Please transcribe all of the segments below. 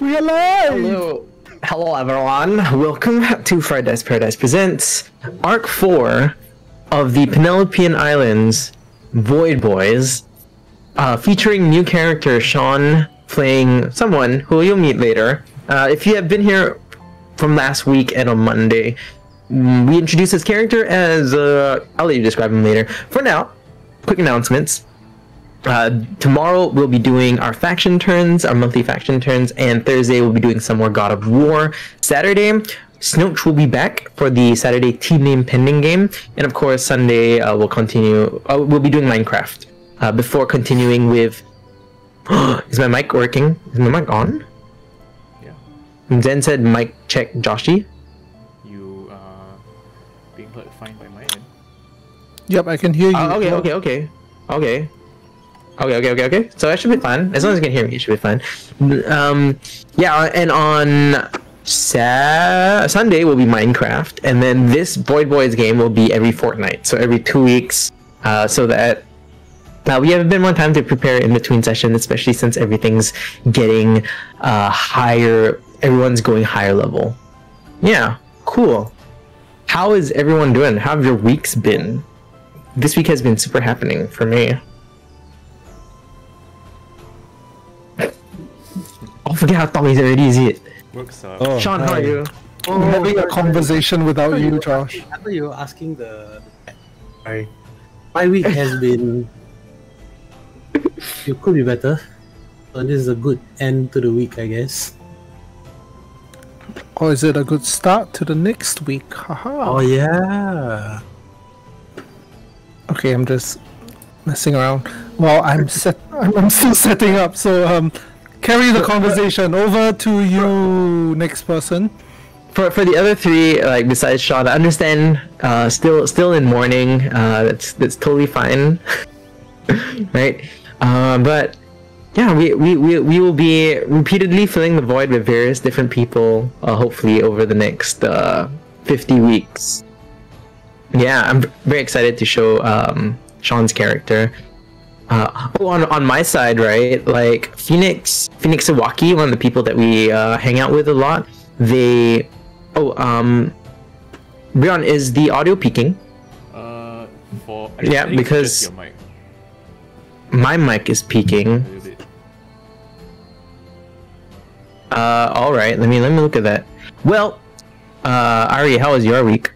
We're alive! Hello everyone, welcome to Fried Dice Paradise presents Arc 4 of the Penelopean Islands Void Boys, featuring new character Sean playing someone who you'll meet later. If you have been here from last week and on Monday, we introduced his character as, I'll let you describe him later. For now, quick announcements. Tomorrow we'll be doing our faction turns, our monthly faction turns, and Thursday we'll be doing some more God of War. Saturday, Snooch will be back for the Saturday team name pending game, and of course Sunday we'll be doing Minecraft. Before continuing with, is my mic working? Is my mic on? Yeah. Zen said mic check Joshi. You being fine by my end. Yep, I can hear you. Okay. So that should be fine. As long as you can hear me, it should be fine. Yeah, and on Sunday will be Minecraft, and then this Void Boys game will be every fortnight, so every 2 weeks, so that we have a bit more time to prepare in between sessions, especially since everything's getting higher. Everyone's going higher level. Yeah, cool. How is everyone doing? How have your weeks been? This week has been super happening for me. I forget how Tom is already, is it? Works up. Oh, Sean, how are you? Oh, I'm having a conversation without you, Josh. I thought you were asking the... Sorry. My week has been... It could be better. So this is a good end to the week, I guess. Or is it a good start to the next week? Haha. Oh, yeah. Okay, I'm just messing around. Well, I'm still setting up, so... Carry the conversation over to you, next person. For the other three, like besides Sean, I understand. Still in mourning. That's totally fine, right? But yeah, we will be repeatedly filling the void with various different people. Hopefully over the next 50 weeks. Yeah, I'm very excited to show Sean's character. On my side, right, like Phoenix Iwaki, one of the people that we hang out with a lot, they... Brion, is the audio peaking? Yeah, because... Mic. My mic is peaking. Alright, let me look at that. Well, Ari, how was your week?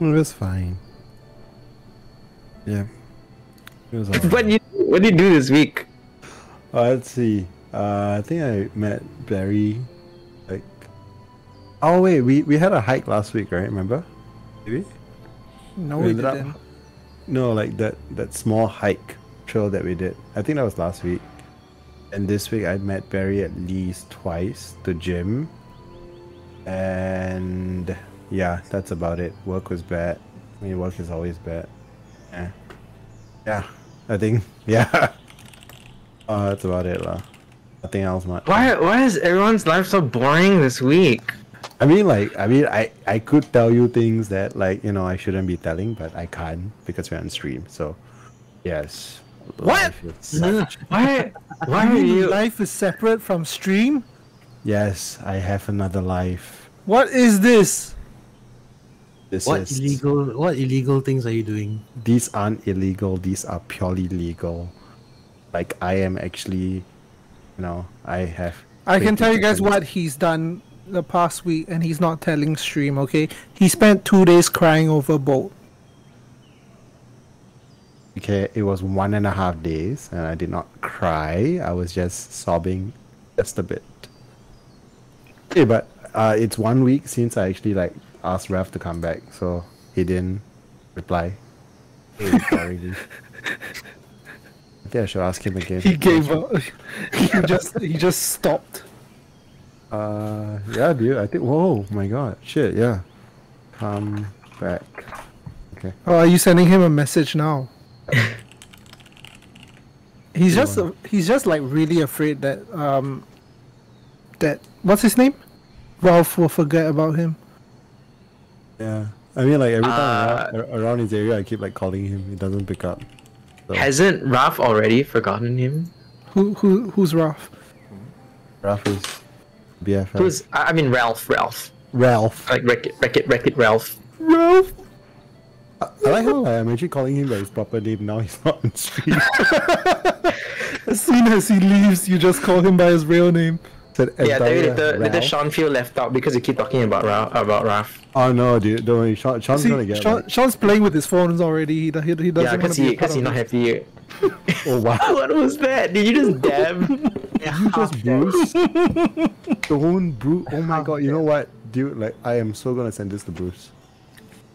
It was fine. Yeah. What did you do this week? Let's see. I think I met Barry. Like, oh wait, we had a hike last week, right? Remember? Did we? No, we didn't. No, like that small hike trail that we did. I think that was last week. And this week I met Barry at least twice, the gym. And yeah, that's about it. Work was bad. I mean, work is always bad. Yeah. Yeah, I think, yeah. Oh, that's about it lah. Nothing else much. Why is everyone's life so boring this week? I mean, I could tell you things that, like, you know, I shouldn't be telling, but I can't because we're on stream. So, yes. What? Why are you? Life is separate from stream? Yes, I have another life. What is this? What illegal things are you doing? These aren't illegal, these are purely legal. Like, I am actually, you know, I can tell you guys what he's done the past week, and he's not telling stream, okay? He spent 2 days crying over Bolt. Okay, it was 1.5 days, and I did not cry. I was just sobbing just a bit. Okay, but it's 1 week since I actually, like, asked Raph to come back, so he didn't reply. Sorry. I think I should ask him again. He gave up. he just stopped. Yeah, dude. I think. Whoa, my God, shit. Yeah, come back. Okay. Oh, are you sending him a message now? he's just like really afraid that that what's his name? Ralph will forget about him. Yeah, I mean, like, every time around his area, I keep, like, calling him. He doesn't pick up. So. Hasn't Raph already forgotten him? Who's Raph? Raph is BFF. Who's, I mean, Ralph. Like Wreck-It Ralph. Ralph! I like how I'm actually calling him by his proper name now. He's not on stream. As soon as he leaves, you just call him by his real name. Yeah, did Sean feel left out because you keep talking about Raph? Oh no, dude, don't worry. Sean's gonna get Sean, Sean's playing with his phones already. He doesn't want to be because he's not happy yet. Oh wow! What was that? Did you just dab? You just Bruce? Don't Bruce. Oh my god! You know what, dude? Like, I am so gonna send this to Bruce.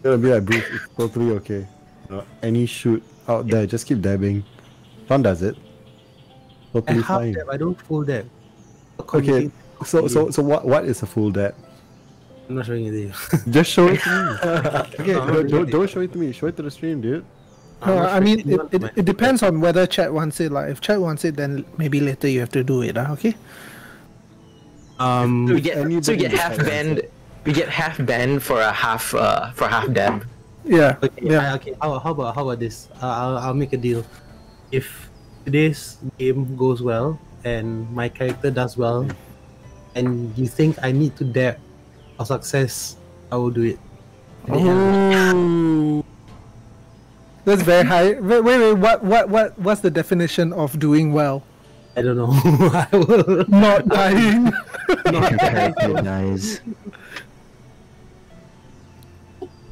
It'll be like, Bruce, it's totally okay. No, any shoot out there, just keep dabbing. Sean does it. Totally fine. I don't fool them. Okay, so what is a full dab? I'm not showing it to you. Just show it to me. Okay, don't show it to me. Show it to the stream, dude. I mean, it depends on whether chat wants it. Like, if chat wants it, then maybe later you have to do it. Okay. So we get half banned. We get half banned for a half dab. Yeah. Okay. Yeah. Okay. How about this? I'll make a deal. If today's game goes well, and my character does well, and you think I need to dab or success, I will do it. Oh, that's very high. Wait, what's the definition of doing well? I don't know. I will not dying. Not dying. Nice.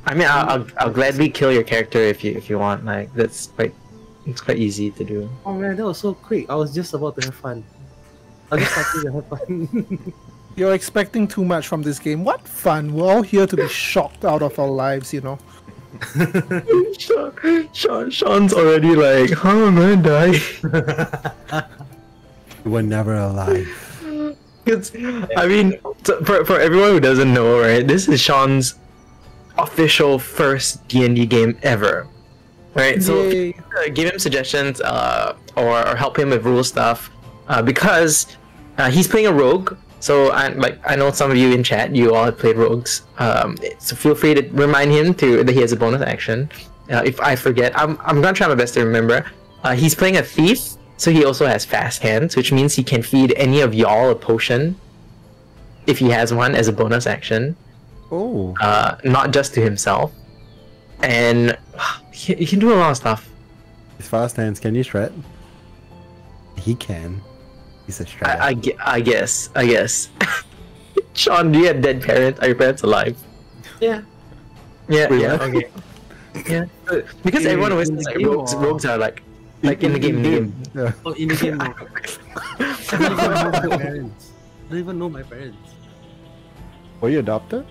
I mean, I'll gladly kill your character if you want. Like, that's like. It's quite easy to do. Oh man, that was so quick. I was just about to have fun. I was just about to have fun. You're expecting too much from this game. What fun? We're all here to be shocked out of our lives, you know. Sean's already like, how am I die? You were never alive. It's, I mean, for everyone who doesn't know, right, this is Sean's official first D&D game ever. Right, so give him suggestions or help him with rule stuff because he's playing a rogue. So I know some of you in chat, you all have played rogues. So feel free to remind him that he has a bonus action. If I forget, I'm gonna try my best to remember. He's playing a thief, so he also has fast hands, which means he can feed any of y'all a potion if he has one as a bonus action. Oh, not just to himself. And he can do a lot of stuff. His fast hands, can you shred? He can. He's a shredder. I guess. Sean, do you have dead parents? Are your parents alive? Yeah. Yeah. Okay. Yeah. Because everyone always says like, rogues are like in the game. Yeah. Oh, in the game. I don't even know my parents. Were you adopted?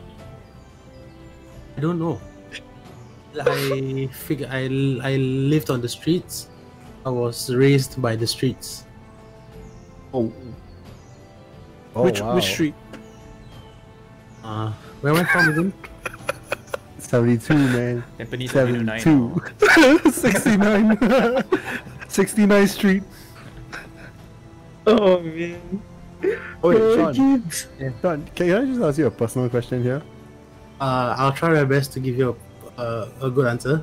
I don't know. I figure I lived on the streets. I was raised by the streets. Oh which street? Where am I from again? 72, man. 72. 69. 69th Street. Oh man. Oh wait, Sean, can I just ask you a personal question here? I'll try my best to give you a good answer.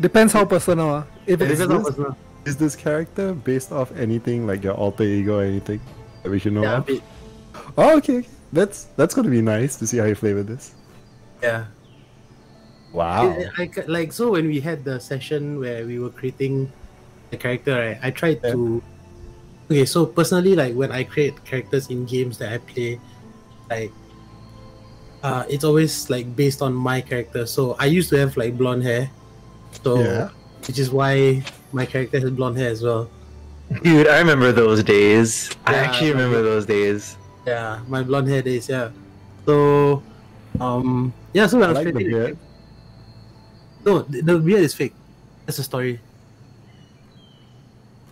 Depends how personal. Is this character based off anything like your alter ego or anything that we should know of? Oh, okay. That's gonna be nice to see how you play with this. Yeah. Wow. Like so, when we had the session where we were creating the character, right, I tried to. Okay, so personally, like when I create characters in games that I play, like. It's always like based on my character. So I used to have like blonde hair, so which is why my character has blonde hair as well. Dude, I remember those days. Yeah, I actually remember those days. Yeah, my blonde hair days. Yeah. So, so I was like the beard. No, the beard is fake. That's a story.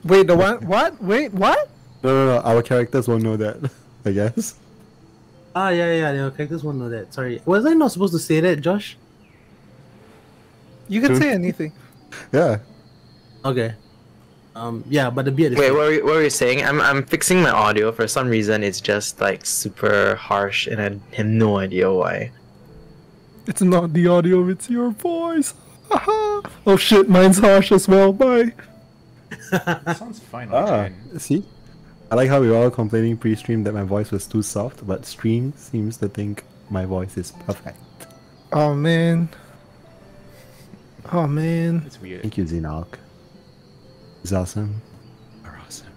Wait, the one? What? Wait, what? No. Our characters won't know that. I guess. Ah, yeah, characters won't know that. Sorry. Was I not supposed to say that, Josh? You can say anything. Yeah. Okay. But the beard is... Wait, what were you saying? I'm fixing my audio. For some reason, it's just, like, super harsh, and I have no idea why. It's not the audio, it's your voice. Oh, shit, mine's harsh as well. Bye. It sounds fine. See? I like how we were all complaining pre-stream that my voice was too soft, but stream seems to think my voice is perfect. Oh man. Oh man. It's weird. Thank you, Zinalk. It's awesome. You're awesome.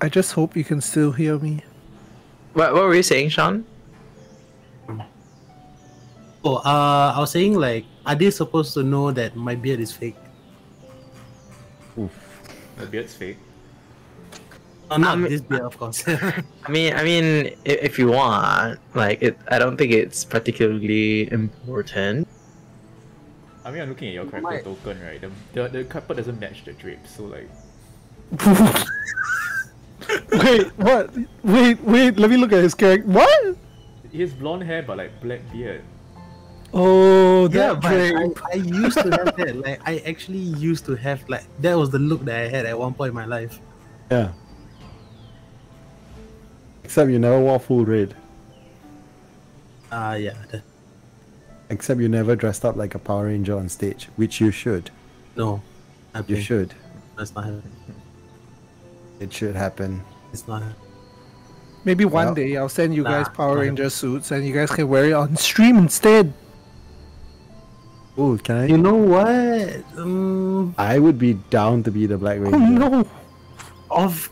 I just hope you can still hear me. What were you saying, Sean? Oh, I was saying, like, are they supposed to know that my beard is fake? Oof. My beard's fake. Oh, not this beard, of course. I mean, if you want, like, I don't think it's particularly important. I mean, I'm looking at your character token, right? The carpet doesn't match the drapes, so like. Wait, what? Wait. Let me look at his character. What? He has blonde hair, but like black beard. Oh, that but I used to have that. Like, I actually used to have, like, that was the look that I had at one point in my life. Yeah. Except you never wore full red. Yeah. Except you never dressed up like a Power Ranger on stage, which you should. No. You should. That's not happening. It should happen. It's not happening. Maybe one day I'll send you guys Power Ranger suits and you guys can wear it on stream instead. Oh, can I? You know what? I would be down to be the Black Ranger. Oh no! Of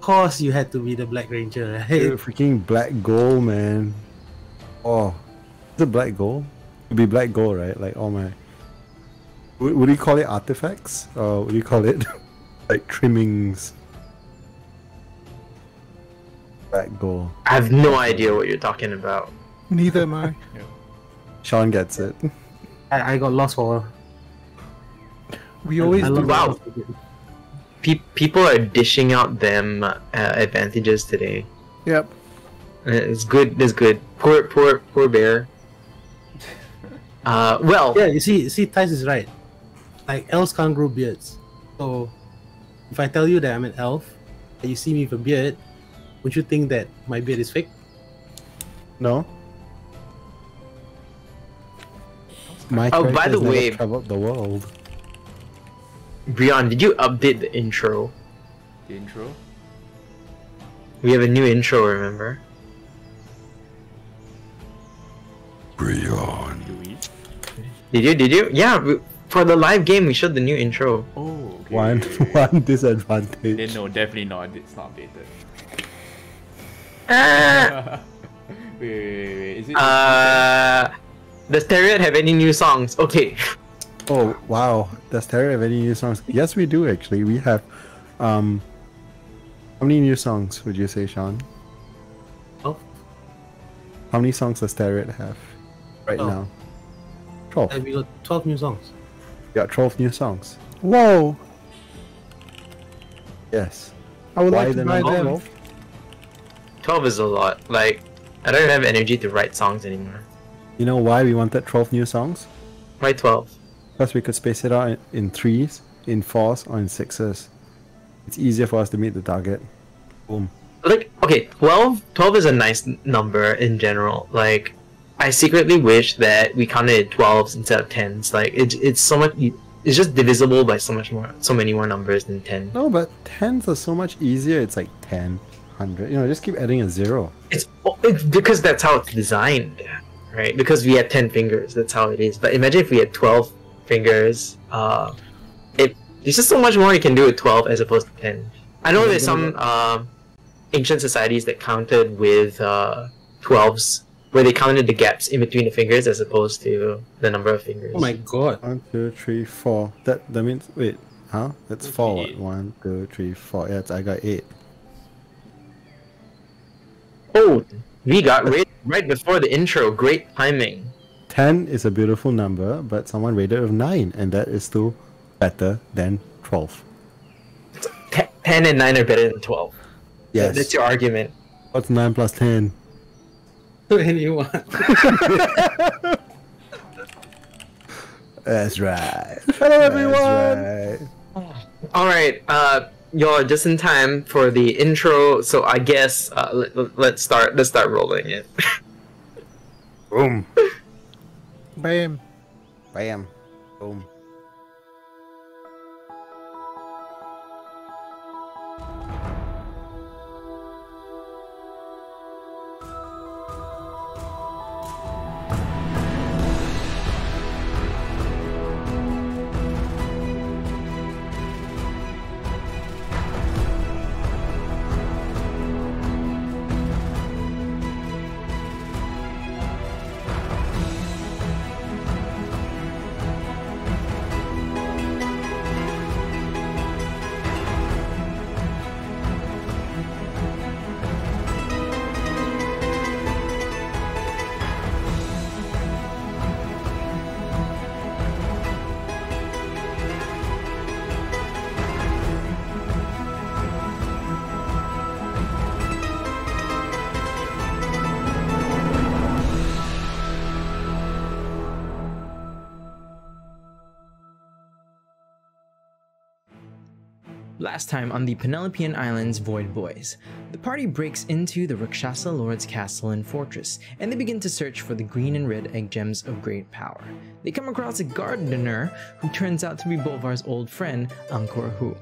course you had to be the Black Ranger, right? You're freaking black gold, man. Oh. Is it black gold? It'd be black gold, right? Like, oh my. Would you call it artifacts? Or would you call it like trimmings? Black gold. I have no idea what you're talking about. Neither am I. Sean gets it. I got lost for a while. We always do. Wow. People are dishing out them advantages today. Yep. It's good. It's good. Poor bear. Well. Yeah. You see, Thais is right. Like, elves can't grow beards. So, if I tell you that I'm an elf, and you see me with a beard, would you think that my beard is fake? No. My by the way, traveled the world. Brion, did you update the intro? The intro? We have a new intro, remember? Brion. Did you? Yeah, for the live game, we showed the new intro. Oh, okay. One disadvantage. No, definitely not. It's not updated. Wait. Is it? Does Terriot have any new songs? Okay. Oh wow, does Terriot have any new songs? Yes, we do actually. We have, how many new songs would you say, Sean? Oh. How many songs does Terriot have right now? 12. We got 12 new songs. We got 12 new songs. Whoa. Yes. I would like to buy them. 12 is a lot. Like, I don't have energy to write songs anymore. You know why we wanted 12 new songs? Why 12? Because we could space it out in 3s, in 4s, or in 6s. It's easier for us to meet the target. Boom. Like, okay, 12 is a nice number in general. Like, I secretly wish that we counted 12s instead of 10s. Like, it's so much. It's just divisible by so many more numbers than 10. No, but 10s are so much easier. It's like 10. 100, you know, just keep adding a 0. It's because that's how it's designed, right? Because we had 10 fingers, that's how it is. But imagine if we had 12 fingers. There's just so much more you can do with 12 as opposed to 10. I know there's some ancient societies that counted with 12s, where they counted the gaps in between the fingers as opposed to the number of fingers. Oh my god! 1, 2, 3, 4. That means wait, huh? That's 4. 1, 2, 3, 4. Yeah, I got 8. Oh, we got raided right before the intro. Great timing. 10 is a beautiful number, but someone raided with 9, and that is still better than 12. 10 and 9 are better than 12. Yes. That's your argument. What's 9 plus 10? 21. That's right. Hello, everyone. Right. All right. You're just in time for the intro, so I guess let's start rolling it. Boom. Bam. Bam. Boom. Last time on the Penelopean Islands Void Boys, the party breaks into the Rakshasa Lord's castle and fortress, and they begin to search for the green and red egg gems of great power. They come across a gardener who turns out to be Bolvar's old friend, Mokuraho.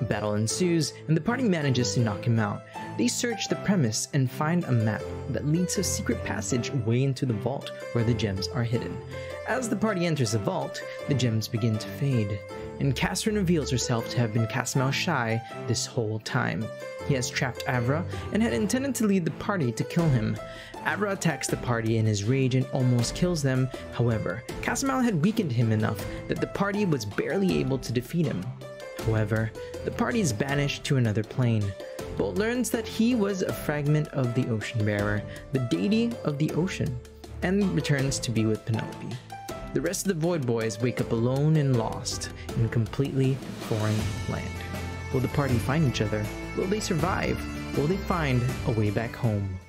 A battle ensues, and the party manages to knock him out. They search the premise and find a map that leads to a secret passage way into the vault where the gems are hidden. As the party enters the vault, the gems begin to fade, and Catherine reveals herself to have been Casamel shy this whole time. He has trapped Avra and had intended to lead the party to kill him. Avra attacks the party in his rage and almost kills them. However, Casamel had weakened him enough that the party was barely able to defeat him. However, the party is banished to another plane. Bolt learns that he was a fragment of the Ocean Bearer, the deity of the ocean, and returns to be with Penelope. The rest of the Void Boys wake up alone and lost in completely foreign land. Will the party find each other? Will they survive? Will they find a way back home?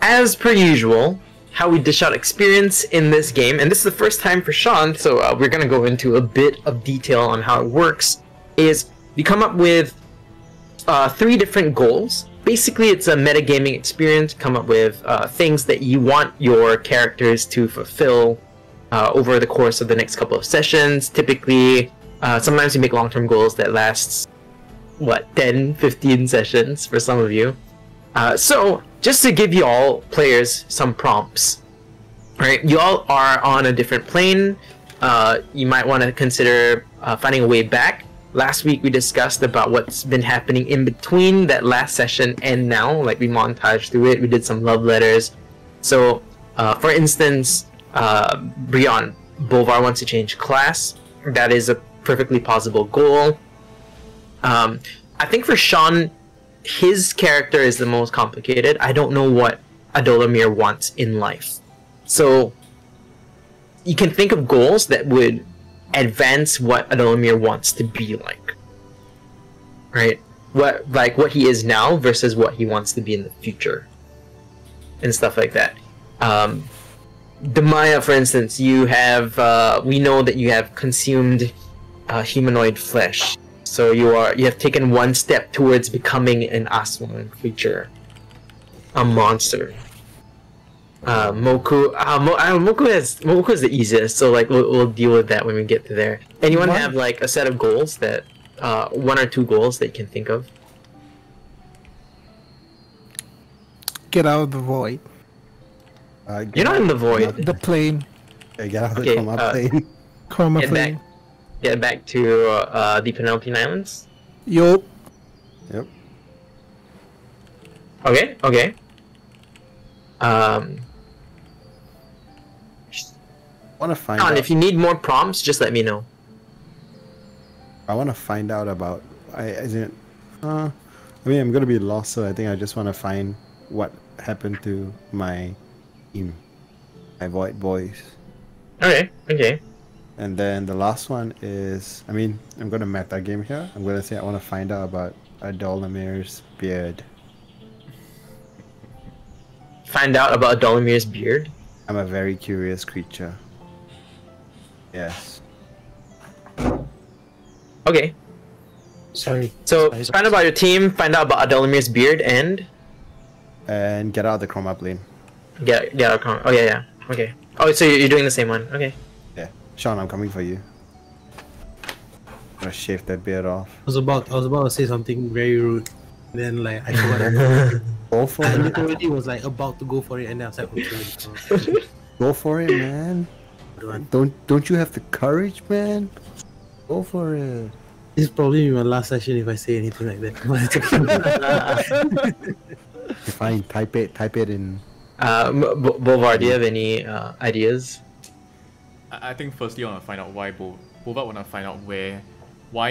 As per usual, how we dish out experience in this game, and this is the first time for Sean, so we're going to go into a bit of detail on how it works, is you come up with three different goals. Basically, it's a metagaming experience. Come up with things that you want your characters to fulfill over the course of the next couple of sessions. Typically, sometimes you make long-term goals that lasts, what, 10, 15 sessions for some of you. So, just to give you all players some prompts, right? You all are on a different plane. You might want to consider finding a way back. Last week we discussed about what's been happening in between that last session and now, like we montaged through it, we did some love letters. So, for instance, Brion, Bolvar wants to change class. That is a perfectly possible goal. I think for Sean, his character is the most complicated. I don't know what Adolomir wants in life. So, you can think of goals that would advance what Adolomir wants to be like, right? What he is now versus what he wants to be in the future, and stuff like that. Demaya, for instance, you have we know that you have consumed humanoid flesh, so you have taken one step towards becoming an Aswang creature, a monster. Moku. Moku is the easiest, so like we'll deal with that when we get to there. Anyone have like a set of goals that one or two goals that you can think of? Get out of the void. You're not in the void. The plane. Yeah, get out of the Chroma plane. Chroma plane. Get back to the Penelopean Islands. Yup. Yep. Okay. Okay. I want to find out. If you need more prompts, just let me know. I want to find out about. I mean, I'm gonna be lost, so I think I just want to find what happened to my team, my Void Boys. Okay. Okay. And then the last one is. I mean, I'm gonna meta game here. I'm gonna say I want to find out about Adolomir's beard. Find out about Adolomir's beard. I'm a very curious creature. Yes. Okay. Sorry. So find out about your team, find out about Adolomir's beard, and get out of the Chroma Plane. Get out of Chroma. Oh yeah, yeah. Okay. Oh, so you're doing the same one. Okay. Yeah. Sean, I'm coming for you. I'm gonna shave that beard off. I was about to say something very rude. Then like I forgot. Go for it. I literally was like about to go for it, and then I was like, okay, go for it, man. Don't you have the courage, man? Go for it. This is probably my last session if I say anything like that. Fine, type it in. Bolvar, do you have any ideas? I think firstly I want to find out why Bolvar want to find out why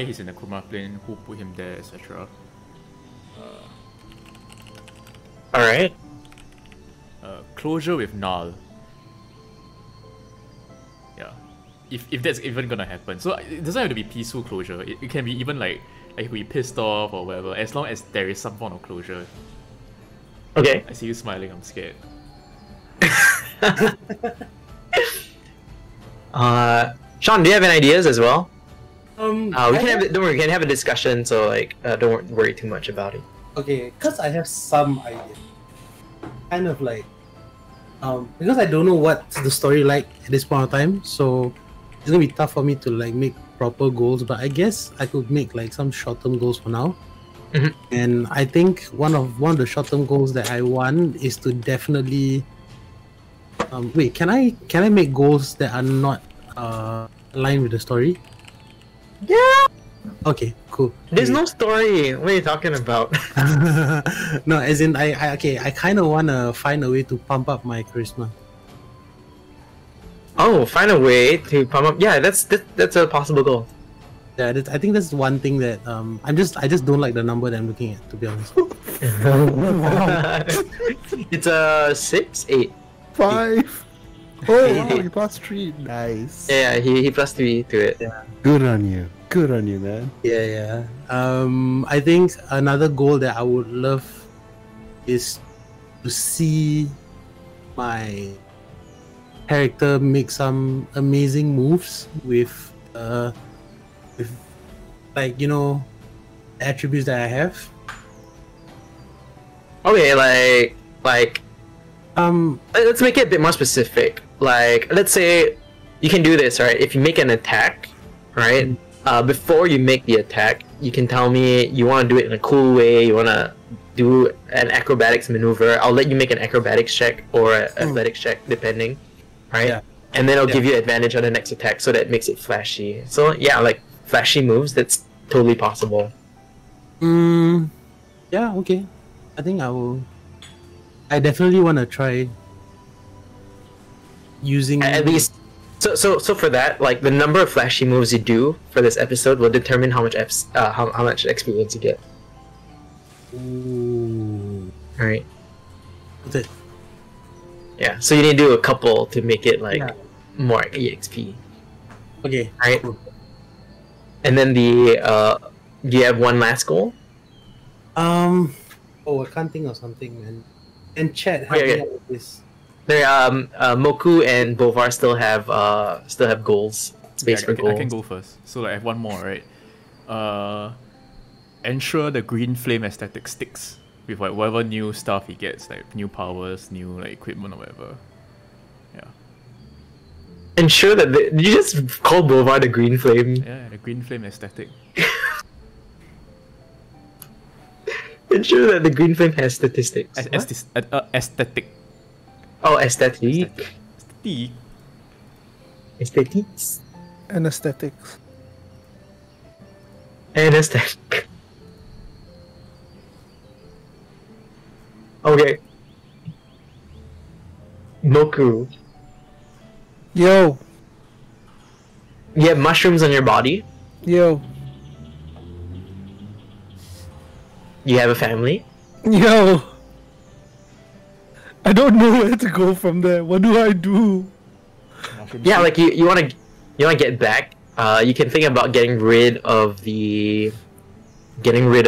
he's in the Chroma Plane, who put him there, etc. Alright. Closure with Null. Yeah. If that's even gonna happen. So it doesn't have to be peaceful closure. It can be even like we pissed off or whatever, as long as there is some form of closure. Okay. I see you smiling, I'm scared. Sean, do you have any ideas as well? Don't worry, we can have a discussion, so like, don't worry too much about it. Okay, because I have some idea. Kind of like, because I don't know what the story like at this point of time, so it's gonna be tough for me to like make proper goals, but I guess I could make like some short-term goals for now. Mm-hmm. And I think one of the short-term goals that I want is to definitely. Wait, can I make goals that are not aligned with the story? Yeah. Okay, cool. There's no story. What are you talking about? No, as in I kind of wanna find a way to pump up my charisma. Oh, find a way to pump up. Yeah, that's a possible goal. Yeah, I think that's one thing that I just don't like the number that I'm looking at, to be honest. It's a 6, 8, 5. Oh, wow, he plus 3. Nice. Yeah, he plus 3 to it. Yeah. Good on you. Good on you, man. Yeah, yeah. I think another goal that I would love is to see my character make some amazing moves with like, you know, attributes that I have. Okay, like. Let's make it a bit more specific. Like, let's say you can do this, right? If you make an attack, right? Mm-hmm. Before you make the attack, you can tell me you want to do it in a cool way. You want to do an acrobatics maneuver. I'll let you make an acrobatics check or an athletics check, depending, right? Yeah. And then I'll give you advantage on the next attack, so that makes it flashy. So yeah, like flashy moves. That's totally possible. Yeah. Okay. I think I will. I definitely want to try using at least so for that, like the number of flashy moves you do for this episode will determine how much how much experience you get. Ooh. All right. That's it. Yeah. So you need to do a couple to make it like more EXP. Okay. All right. Cool. And then do you have one last goal? Oh, I can't think of something, man. And chat, how do you have this? There, Moku and Bolvar still have goals. Space for goals. I can go first. So like, I have one more, right? Ensure the green flame aesthetic sticks with like whatever new stuff he gets, like new powers, new like equipment or whatever. Yeah. Ensure that did you just call Bolvar the green flame? Yeah, the green flame aesthetic. Ensure that the green flame has statistics. Aesthetic. Oh, aesthetic. Aesthetic. Aesthetics. Anesthetics. Anesthetic. Okay. Moku. Yo. You have mushrooms on your body? Yo. You have a family? Yo! I don't know where to go from there. What do I do? Yeah, like you wanna get back. You can think about getting rid of the family.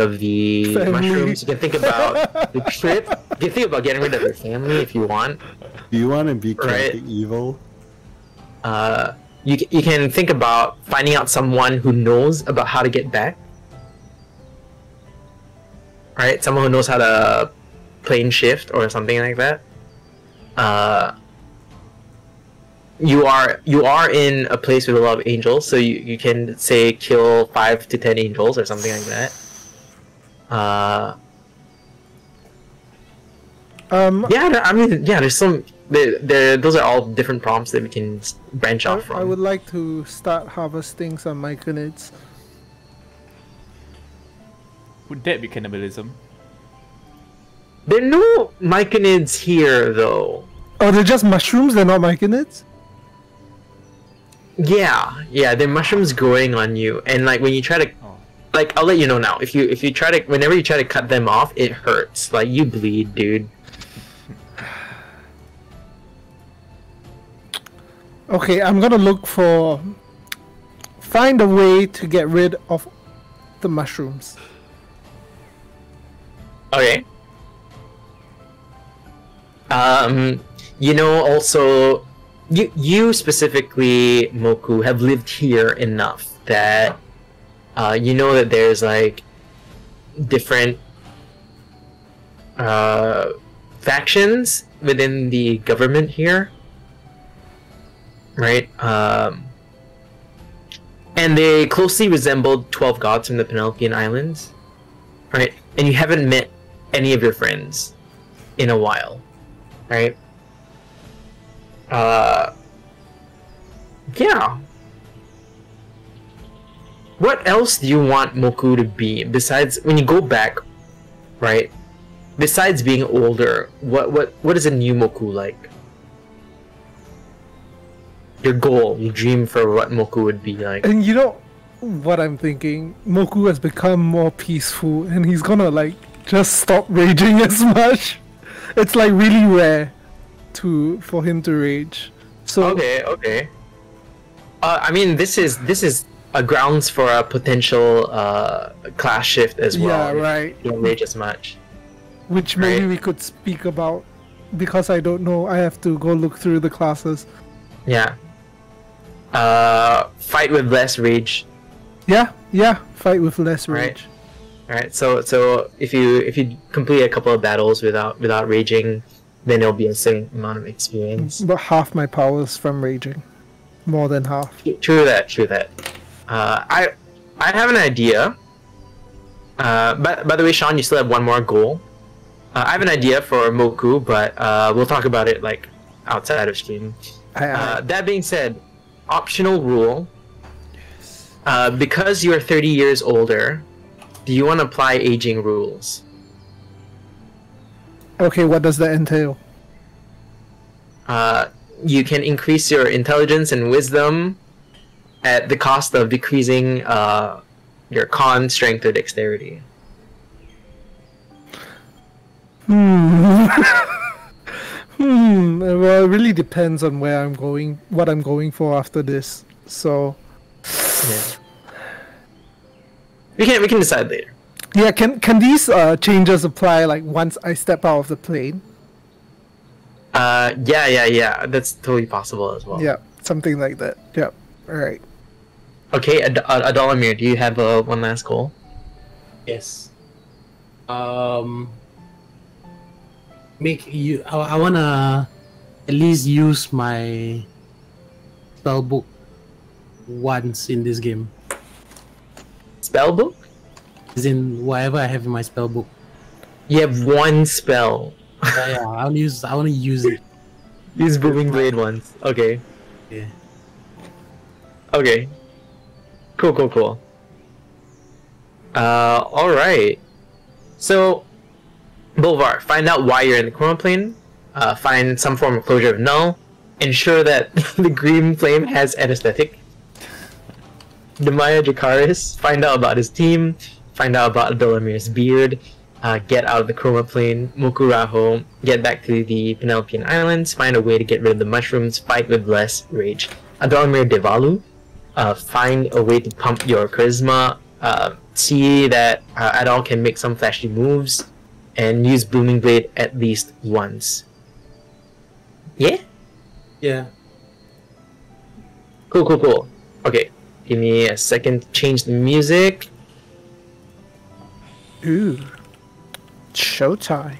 Mushrooms. You can think about the trip. You can think about getting rid of your family if you want. Do you wanna be chaotic evil? You can think about finding out someone who knows about how to get back. Right, someone who knows how to plane shift or something like that. You are in a place with a lot of angels, so you can say kill 5 to 10 angels or something like that. Yeah, I mean, yeah. There's some. Those are all different prompts that we can branch off from. I would like to start harvesting some micronids. Would that be cannibalism? There are no myconids here, though. Oh, they're just mushrooms? They're not myconids? Yeah, they're mushrooms growing on you, and like when you try to, like I'll let you know now. If you try to, whenever you try to cut them off, it hurts. Like you bleed, dude. Okay, I'm gonna find a way to get rid of the mushrooms. Okay. You know, also, you specifically, Moku, have lived here enough that you know that there's like different factions within the government here, right? And they closely resembled 12 gods from the Penelopean Islands, right? And you haven't met any of your friends in a while, right? Yeah. What else do you want Moku to be besides when you go back, right? Besides being older, what is a new Moku like? Your goal, your dream for what Moku would be like. And you know what I'm thinking? Moku has become more peaceful and he's gonna like just stop raging as much. It's like really rare for him to rage. So okay, okay. I mean, this is a grounds for a potential class shift as well. Yeah, right. He don't rage as much. Which maybe we could speak about, because I don't know. I have to go look through the classes. Yeah. Fight with less rage. Yeah, yeah. Fight with less rage. All right. So if you complete a couple of battles without raging, then it'll be a certain amount of experience. But half my powers from raging, more than half. True that. True that. I have an idea. By the way, Sean, you still have one more goal. I have an idea for Moku, but we'll talk about it like outside of stream. That being said, optional rule. Yes. Because you are 30 years older, do you want to apply aging rules? Okay, what does that entail? You can increase your intelligence and wisdom at the cost of decreasing your con, strength, or dexterity. Well, it really depends on where I'm going, what I'm going for after this. So, yeah. We can decide later. Yeah, can these changes apply like once I step out of the plane? Yeah. That's totally possible as well. Yeah, something like that. Yeah. All right. Okay, Adolomir, do you have one last goal? Yes. I wanna at least use my spellbook once in this game. Spellbook? As in whatever I have in my spellbook. You have one spell. Yeah, I wanna use it. Use Booming Blade once. Okay. Yeah. Okay. Cool. Alright. So Bolvar, find out why you're in the Chroma Plane, find some form of closure of null, ensure that the green flame has anesthetic. Demaya Jacaris, find out about his team, find out about Adolomir's beard, get out of the Chroma Plane, Mokuraho, get back to the Penelopean Islands, find a way to get rid of the mushrooms, fight with less rage. Adolomir Devalu, find a way to pump your charisma, see that Adol can make some flashy moves, and use Booming Blade at least once. Yeah? Yeah. Cool. Okay, give me a second to change the music. Ooh. Showtime.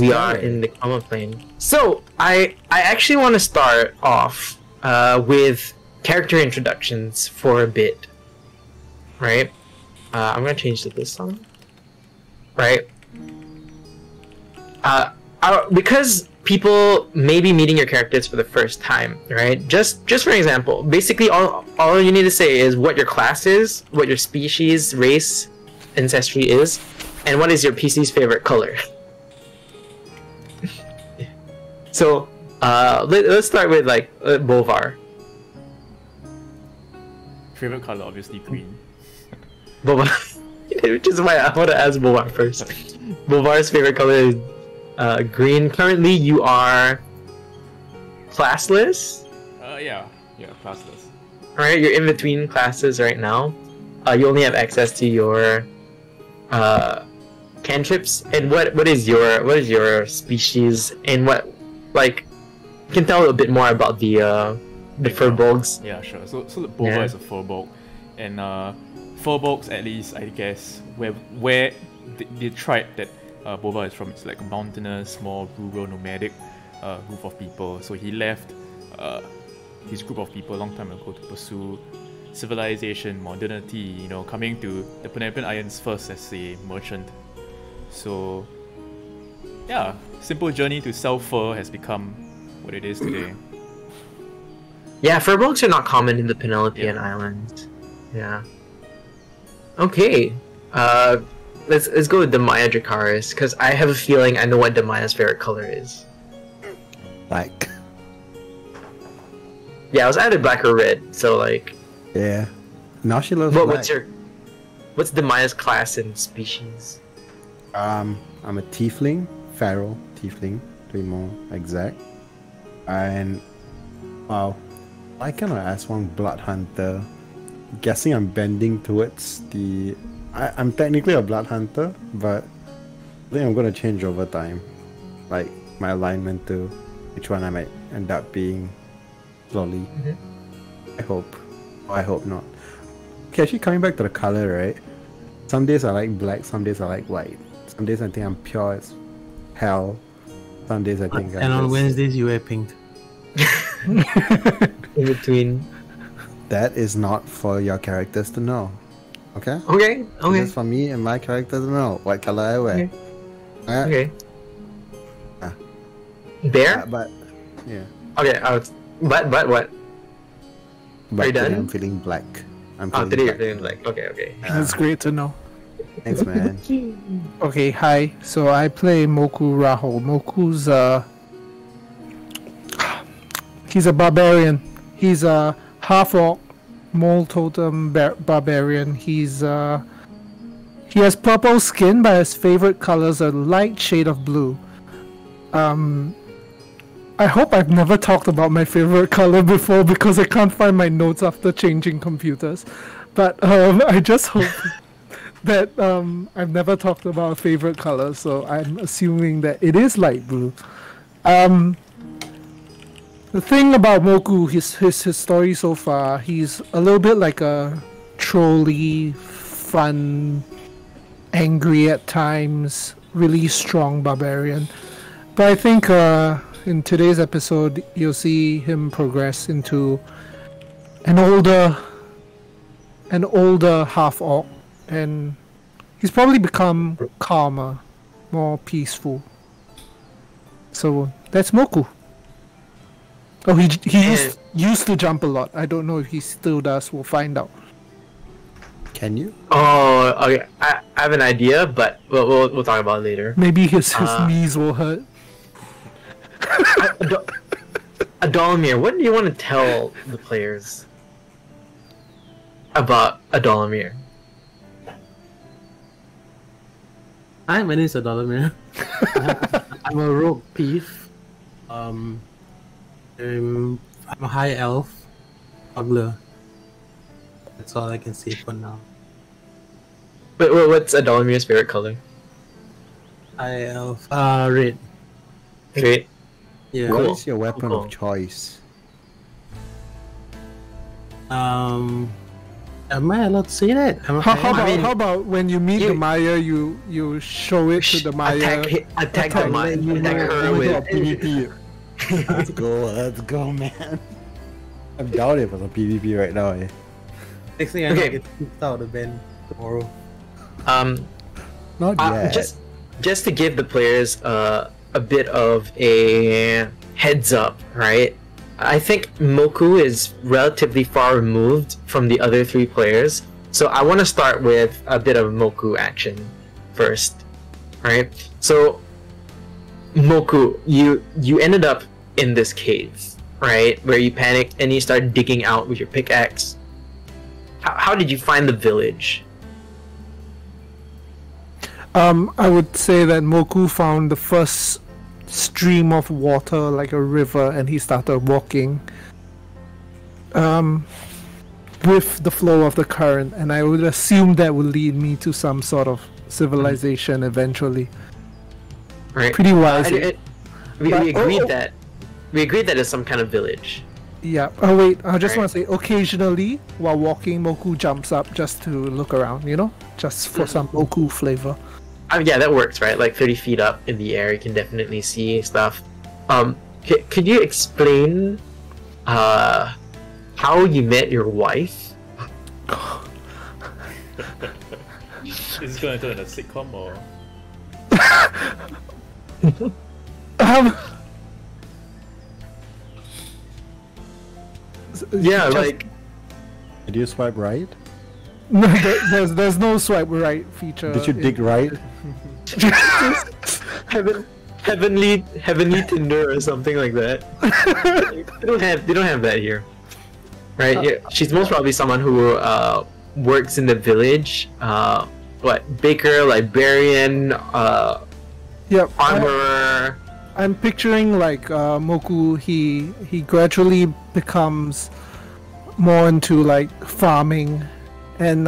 We are in the Chroma Plane. So, I actually want to start off with character introductions for a bit. Right? I'm going to change to this song. Right? Because people may be meeting your characters for the first time, right? Just for example, basically all you need to say is what your class is, what your species, race, ancestry is, and what is your PC's favorite color. So, let's start with like Bolvar. Favorite color, obviously green. Bolvar, which is why I want to ask Bolvar first. Bolvar's favorite color is green. Currently, you are classless. Yeah, classless. Alright, you're in between classes right now. You only have access to your cantrips. And what is your species? And what, like, you can tell a bit more about the Firbolgs. Yeah, sure. So the Bolvar is a Firbolg, and Firbolgs, at least, I guess, where the tribe that Bolvar is from, it's like a mountainous, more rural, nomadic group of people. So he left his group of people a long time ago to pursue civilization, modernity, you know, coming to the Penelopean Islands first as a merchant. So, yeah, simple journey to sell fur has become what it is today. Yeah, Firbolgs are not common in the Penelopean Islands. Yeah. Okay. Let's go with Demaya Jacaris, because I have a feeling I know what Demaya's favorite color is. Black. Yeah, I was either black or red, so like... Yeah. Now she loves black. What's Demaya's class and species? I'm a tiefling. Feral tiefling, to be more exact. And... wow. I cannot ask one blood hunter. Guessing I'm bending towards the... I'm technically a blood hunter, but I think I'm gonna change over time, like my alignment to which one I might end up being slowly. I hope. Or I hope not. Okay, actually coming back to the color, right? Some days I like black, some days I like white. Some days I think I'm pure as hell. Some days I think. And on Wednesdays you wear pink. In between. That is not for your characters to know. Okay? Okay, okay. This is for me and my character to know what color I wear. Okay. Okay. Bear? But, yeah. Okay, but what? But are you done? I'm feeling black. I'm feeling today black. You're feeling black. Okay, okay. That's great to know. Thanks, man. Okay, hi. So I play Mokuraho. Moku's, he's a barbarian. He's a half-orc, mole totem barbarian. He's he has purple skin, but his favorite colors are light shade of blue. I hope I've never talked about my favorite color before, because I can't find my notes after changing computers. But I just hope that I've never talked about a favorite color, so I'm assuming that it is light blue. The thing about Moku, his story so far, he's a little bit like a trolly, fun, angry at times, really strong barbarian. But I think in today's episode, you'll see him progress into an older half-orc, and he's probably become calmer, more peaceful. So that's Moku. Oh, he used to jump a lot. I don't know if he still does. We'll find out. Can you? Oh, okay. I have an idea, but we'll talk about it later. Maybe his knees will hurt. Adolomir, what do you want to tell the players about Adolomir? Hi, my name is Adolomir. I'm a rogue thief. I'm a high elf smuggler. That's all I can say for now. Wait, what's Adolomir's favorite color? High elf, red. Red? Yeah. Cool. What's your weapon of choice? Am I allowed to say that? How about when you meet Demaya, you show it to Demaya? Attack Demaya. Attack her with... Let's go, man. I'm down if it's a PvP right now, eh? Next thing I know, get kicked out of the band tomorrow. Not yet. Just to give the players a bit of a heads up, right? I think Moku is relatively far removed from the other three players, so I want to start with a bit of Moku action first, right? So, Moku, you ended up in this cave, right? Where you panicked and you started digging out with your pickaxe. How did you find the village? I would say that Moku found the first stream of water, like a river, and he started walking with the flow of the current, and I would assume that would lead me to some sort of civilization eventually. Right. Pretty wise. We agreed that it's some kind of village. Yeah. Oh wait, I just want to say, occasionally while walking, Moku jumps up just to look around, you know, just for some Moku flavor. Yeah, that works, right? Like 30 feet up in the air, you can definitely see stuff. Could you explain how you met your wife? Is this going to turn into a sitcom or? Yeah, like. Did you swipe right? No, there's no swipe right feature. Did you dig right? heavenly Tinder or something like that. they don't have that here, right? She's most probably someone who works in the village. What, baker, librarian, armorer. I'm picturing like Moku. He gradually becomes more into like farming, and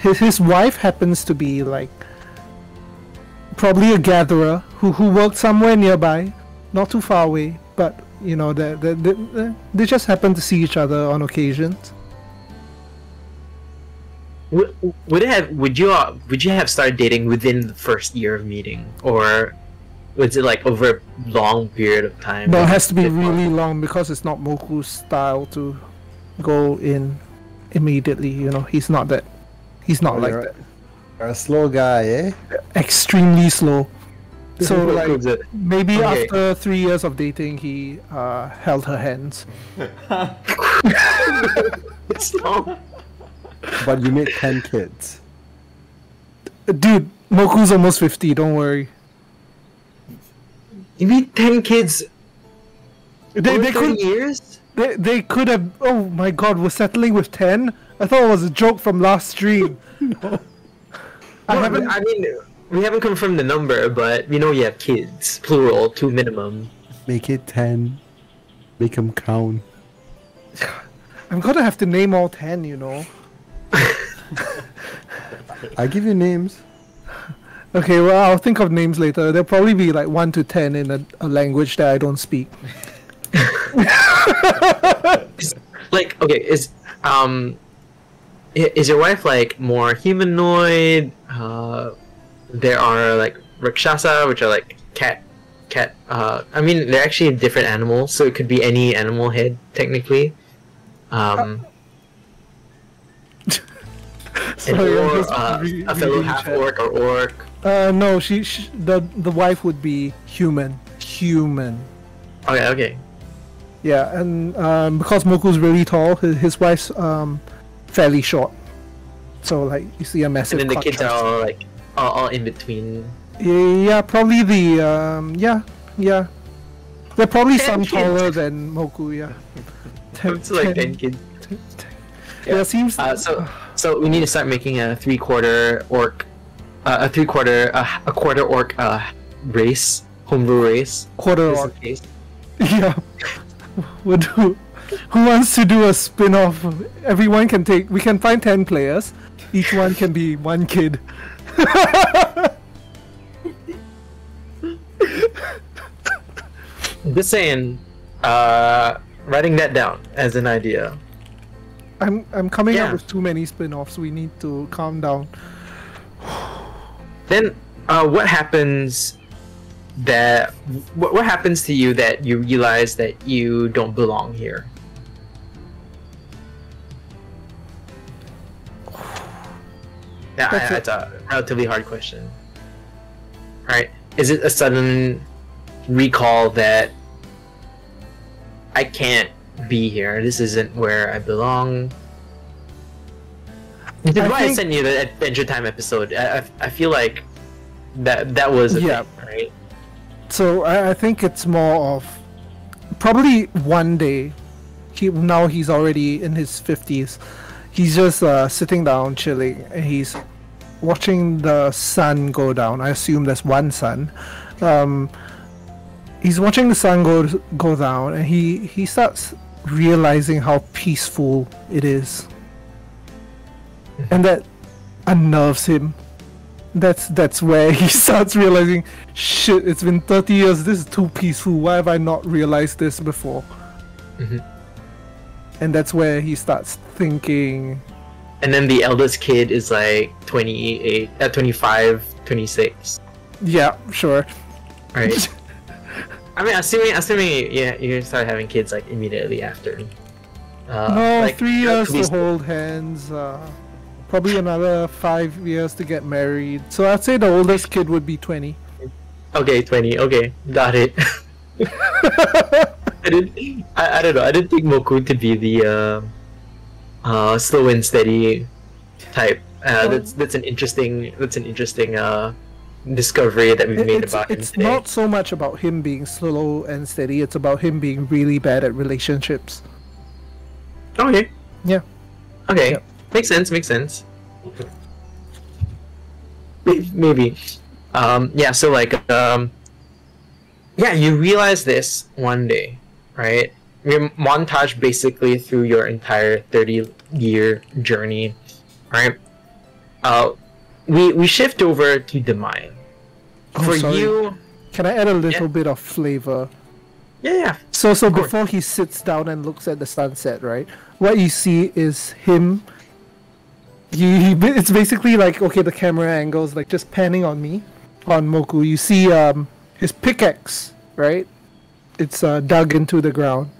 his wife happens to be like probably a gatherer who worked somewhere nearby, not too far away. But you know, they just happen to see each other on occasions. Would you have started dating within the first year of meeting, or? Was it like over a long period of time? But it has to be really long because it's not Moku's style to go in immediately. You know, he's not that. He's not like that. You're a slow guy, eh? Extremely slow. So like maybe after 3 years of dating, he held her hands. Slow. But you made 10 kids. Dude, Moku's almost 50. Don't worry. You mean 10 kids? They could, years? They could have. Oh my god, we're settling with 10? I thought it was a joke from last stream. No. I mean, we haven't confirmed the number, but we know you have kids, plural, 2 minimum. Make it 10. Make them count. I'm gonna have to name all 10, you know. I give you names. Okay, well, I'll think of names later. There'll probably be like 1 to 10 in a language that I don't speak. Like, okay, is your wife like more humanoid? There are like Rakshasa, which are like cat. I mean, they're actually different animals, so it could be any animal head technically. A fellow half orc or orc. No, the wife would be human. Okay. Yeah, and because Moku's really tall, his wife's fairly short. So like you see a massive. And then the kids are all like all in between. Yeah, probably the yeah. They're probably some taller than Moku. Yeah. It's like 10 kids. Yeah, it seems. So we need to start making a three-quarter orc. A quarter orc race, homebrew race. Quarter orc. Yeah. Who wants to do a spin-off? Everyone can take. We can find 10 players. Each one can be one kid. Just saying. Writing that down as an idea. I'm coming up with too many spin-offs. We need to calm down. Then, what happens to you that you realize that you don't belong here? That's a relatively hard question. Right? Is it a sudden recall that I can't be here? This isn't where I belong. I sent you the Adventure Time episode. I feel like that was a thing, right? So I think it's more of probably one day. Now he's already in his 50s. He's just sitting down, chilling, and he's watching the sun go down. I assume there's one sun. He's watching the sun go down, and he starts realizing how peaceful it is. And that unnerves him. That's where he starts realizing, shit, it's been 30 years, this is too peaceful, why have I not realized this before? Mm-hmm. And that's where he starts thinking. And then the eldest kid is like 28, 25, 26. Yeah, sure. Alright. I mean, assuming yeah, you start having kids like immediately after. No, like, 3 years to hold hands. Probably another 5 years to get married. So I'd say the oldest kid would be 20. Okay, 20. Okay, got it. I don't know. I didn't think Moku could be the slow and steady type. That's an interesting discovery that we've made about him today. It's not so much about him being slow and steady. It's about him being really bad at relationships. Okay. Yeah. Okay. Yep. Makes sense. Makes sense. Maybe. Yeah. So like. Yeah, you realize this one day, right? You're montage basically through your entire 30-year journey, right? We shift over to Demaya. Oh, for sorry. You, can I add a little bit of flavor? Yeah. So before he sits down and looks at the sunset, right? What you see is him. It's basically like, okay, the camera angles like just panning on me, on Moku. You see his pickaxe, right? It's dug into the ground.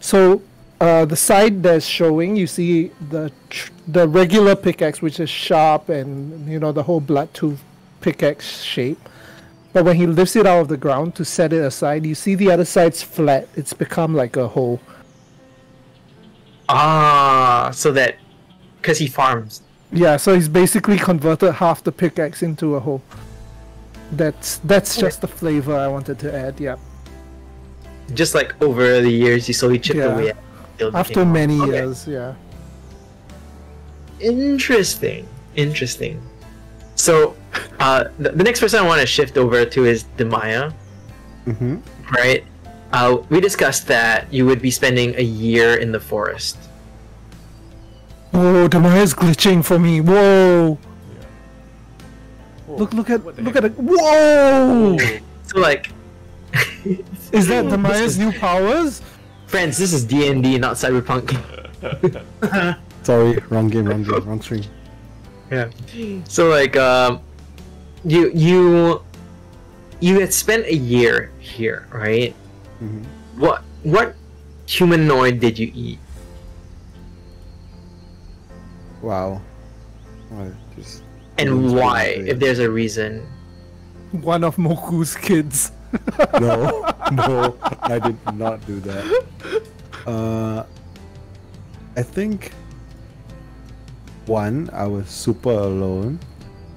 So the side that's showing, you see the regular pickaxe, which is sharp and, you know, the whole blood tooth pickaxe shape. But when he lifts it out of the ground to set it aside, you see the other side's flat. It's become like a hole. Ah, so that... because he farms. Yeah, so he's basically converted half the pickaxe into a hole. That's just the flavor I wanted to add, yeah. Just like over the years, you slowly chipped away at it. After many years, yeah. Interesting, interesting. So, the next person I want to shift over to is Demaya. Mm-hmm. Right? We discussed that you would be spending a year in the forest. Whoa, Demaya's glitching for me. Whoa! Look at it! Whoa! So like, is that Demaya's new powers? Friends, this is D&D, not Cyberpunk. Sorry, wrong game, wrong stream. Yeah. So like, you had spent a year here, right? Mm-hmm. What humanoid did you eat? Wow. And why, if there's a reason? One of Moku's kids. No, I did not do that. I think... One, I was super alone.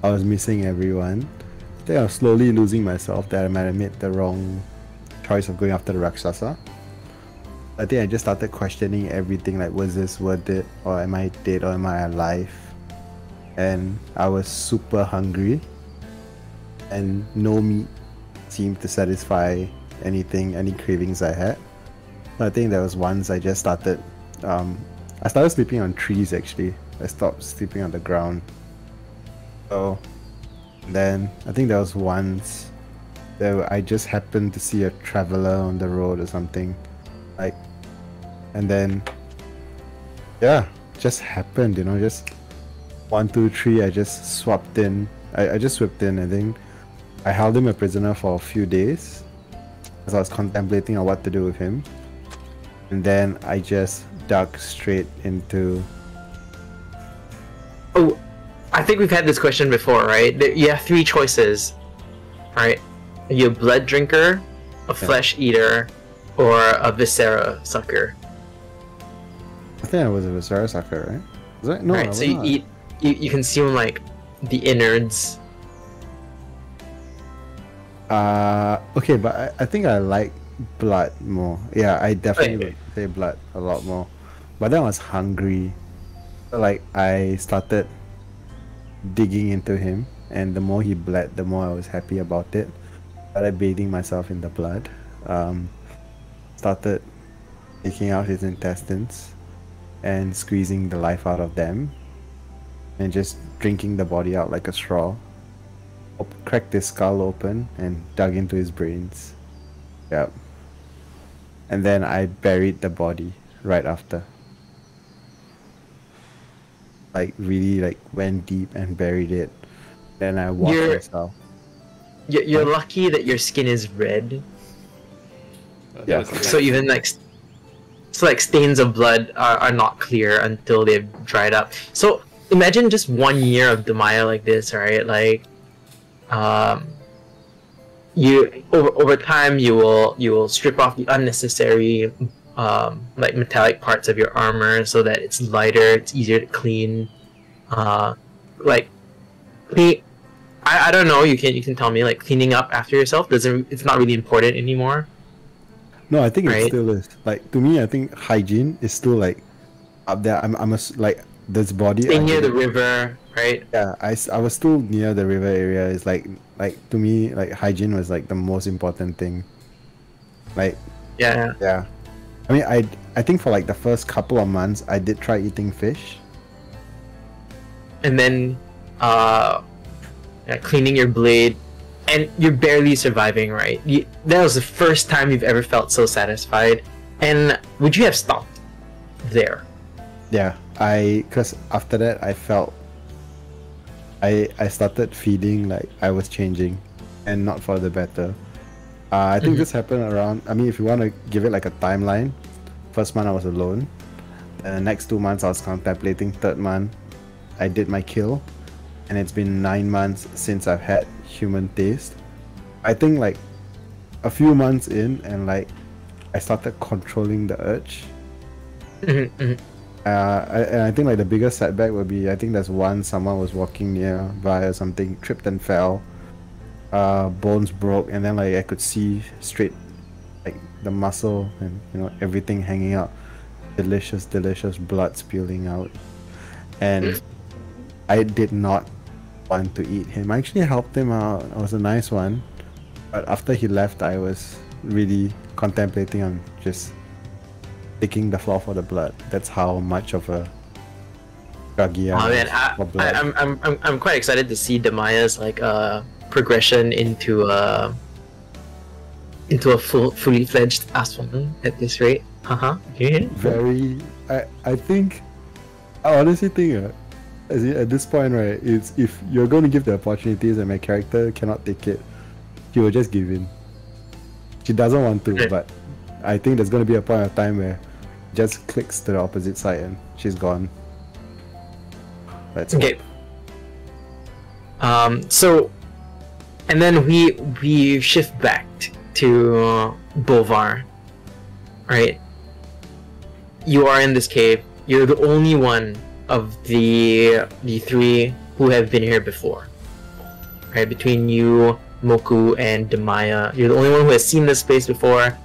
I was missing everyone. I think I was slowly losing myself, that I might have made the wrong choice of going after the Rakshasa. I think I just started questioning everything, like, was this worth it? Or am I dead? Or am I alive? And I was super hungry, and no meat seemed to satisfy any cravings I had. But I think there was once I just started, I started sleeping on trees actually. I stopped sleeping on the ground. So then I think there was once that I just happened to see a traveler on the road or something, like, and then yeah, just happened, you know, just. 1, 2, 3, I just swapped in. I just swept in, I think. I held him a prisoner for a few days as I was contemplating on what to do with him. And then I just dug straight into... Oh, I think we've had this question before, right? You have 3 choices, right? You're a blood drinker, a flesh eater, or a viscera sucker. I think I was a viscera sucker, right? Was I? No, right, I was so not. You eat... You consume like the innards. Okay, but I think I like blood more. Yeah, I definitely would say blood a lot more. But then I was hungry, so like I started digging into him, and the more he bled, the more I was happy about it. Started bathing myself in the blood. Started taking out his intestines and squeezing the life out of them. And just drinking the body out like a straw. Cracked his skull open and dug into his brains. Yep. and then I buried the body right after. Like really like went deep and buried it. Then I walked myself. You're lucky that your skin is red. Yeah. So even like, so like stains of blood are not clear until they've dried up. So imagine just 1 year of Demaya like this, right? Like, you over time you will strip off the unnecessary like metallic parts of your armor so that it's lighter, it's easier to clean. Like I don't know, you can tell me, like cleaning up after yourself it's not really important anymore. No, I think it still is. Like to me, I think hygiene is still like up there. I'm like this body. Stay near the river, right? Yeah, I was still near the river area. It's like to me, like hygiene was like the most important thing. Like yeah. I mean, I think for like the first couple of months, I did try eating fish. And then, cleaning your blade. And you're barely surviving, right? That was the first time you've ever felt so satisfied. And would you have stopped there? Yeah, because after that I felt I started feeling like I was changing, and not for the better. I think this happened around. I mean, if you want to give it like a timeline, first month I was alone. The next 2 months I was contemplating. Third month, I did my kill, and it's been 9 months since I've had human taste. I think like a few months in, and like I started controlling the urge. And I think like the biggest setback would be, I think there's one, someone was walking nearby or something, tripped and fell, bones broke, and then like I could see straight, like the muscle and everything hanging out, delicious blood spilling out, and I did not want to eat him. I actually helped him out. I was a nice one, but after he left, I was really contemplating on just taking the floor for the blood. That's how much of a druggie I'm quite excited to see Demaya's like progression into a fully fledged Aswang at this rate. Very. I think I honestly think. At this point, right, it's if you're going to give the opportunities and my character cannot take it, she will just give in. She doesn't want to, but I think there's going to be a point of time where it just clicks to the opposite side and she's gone. That's okay. So, and then we shift back to Bolvar, right? You are in this cave. You're the only one of the three who have been here before, right? Between you, Moku, and Demaya, you're the only one who has seen this place before.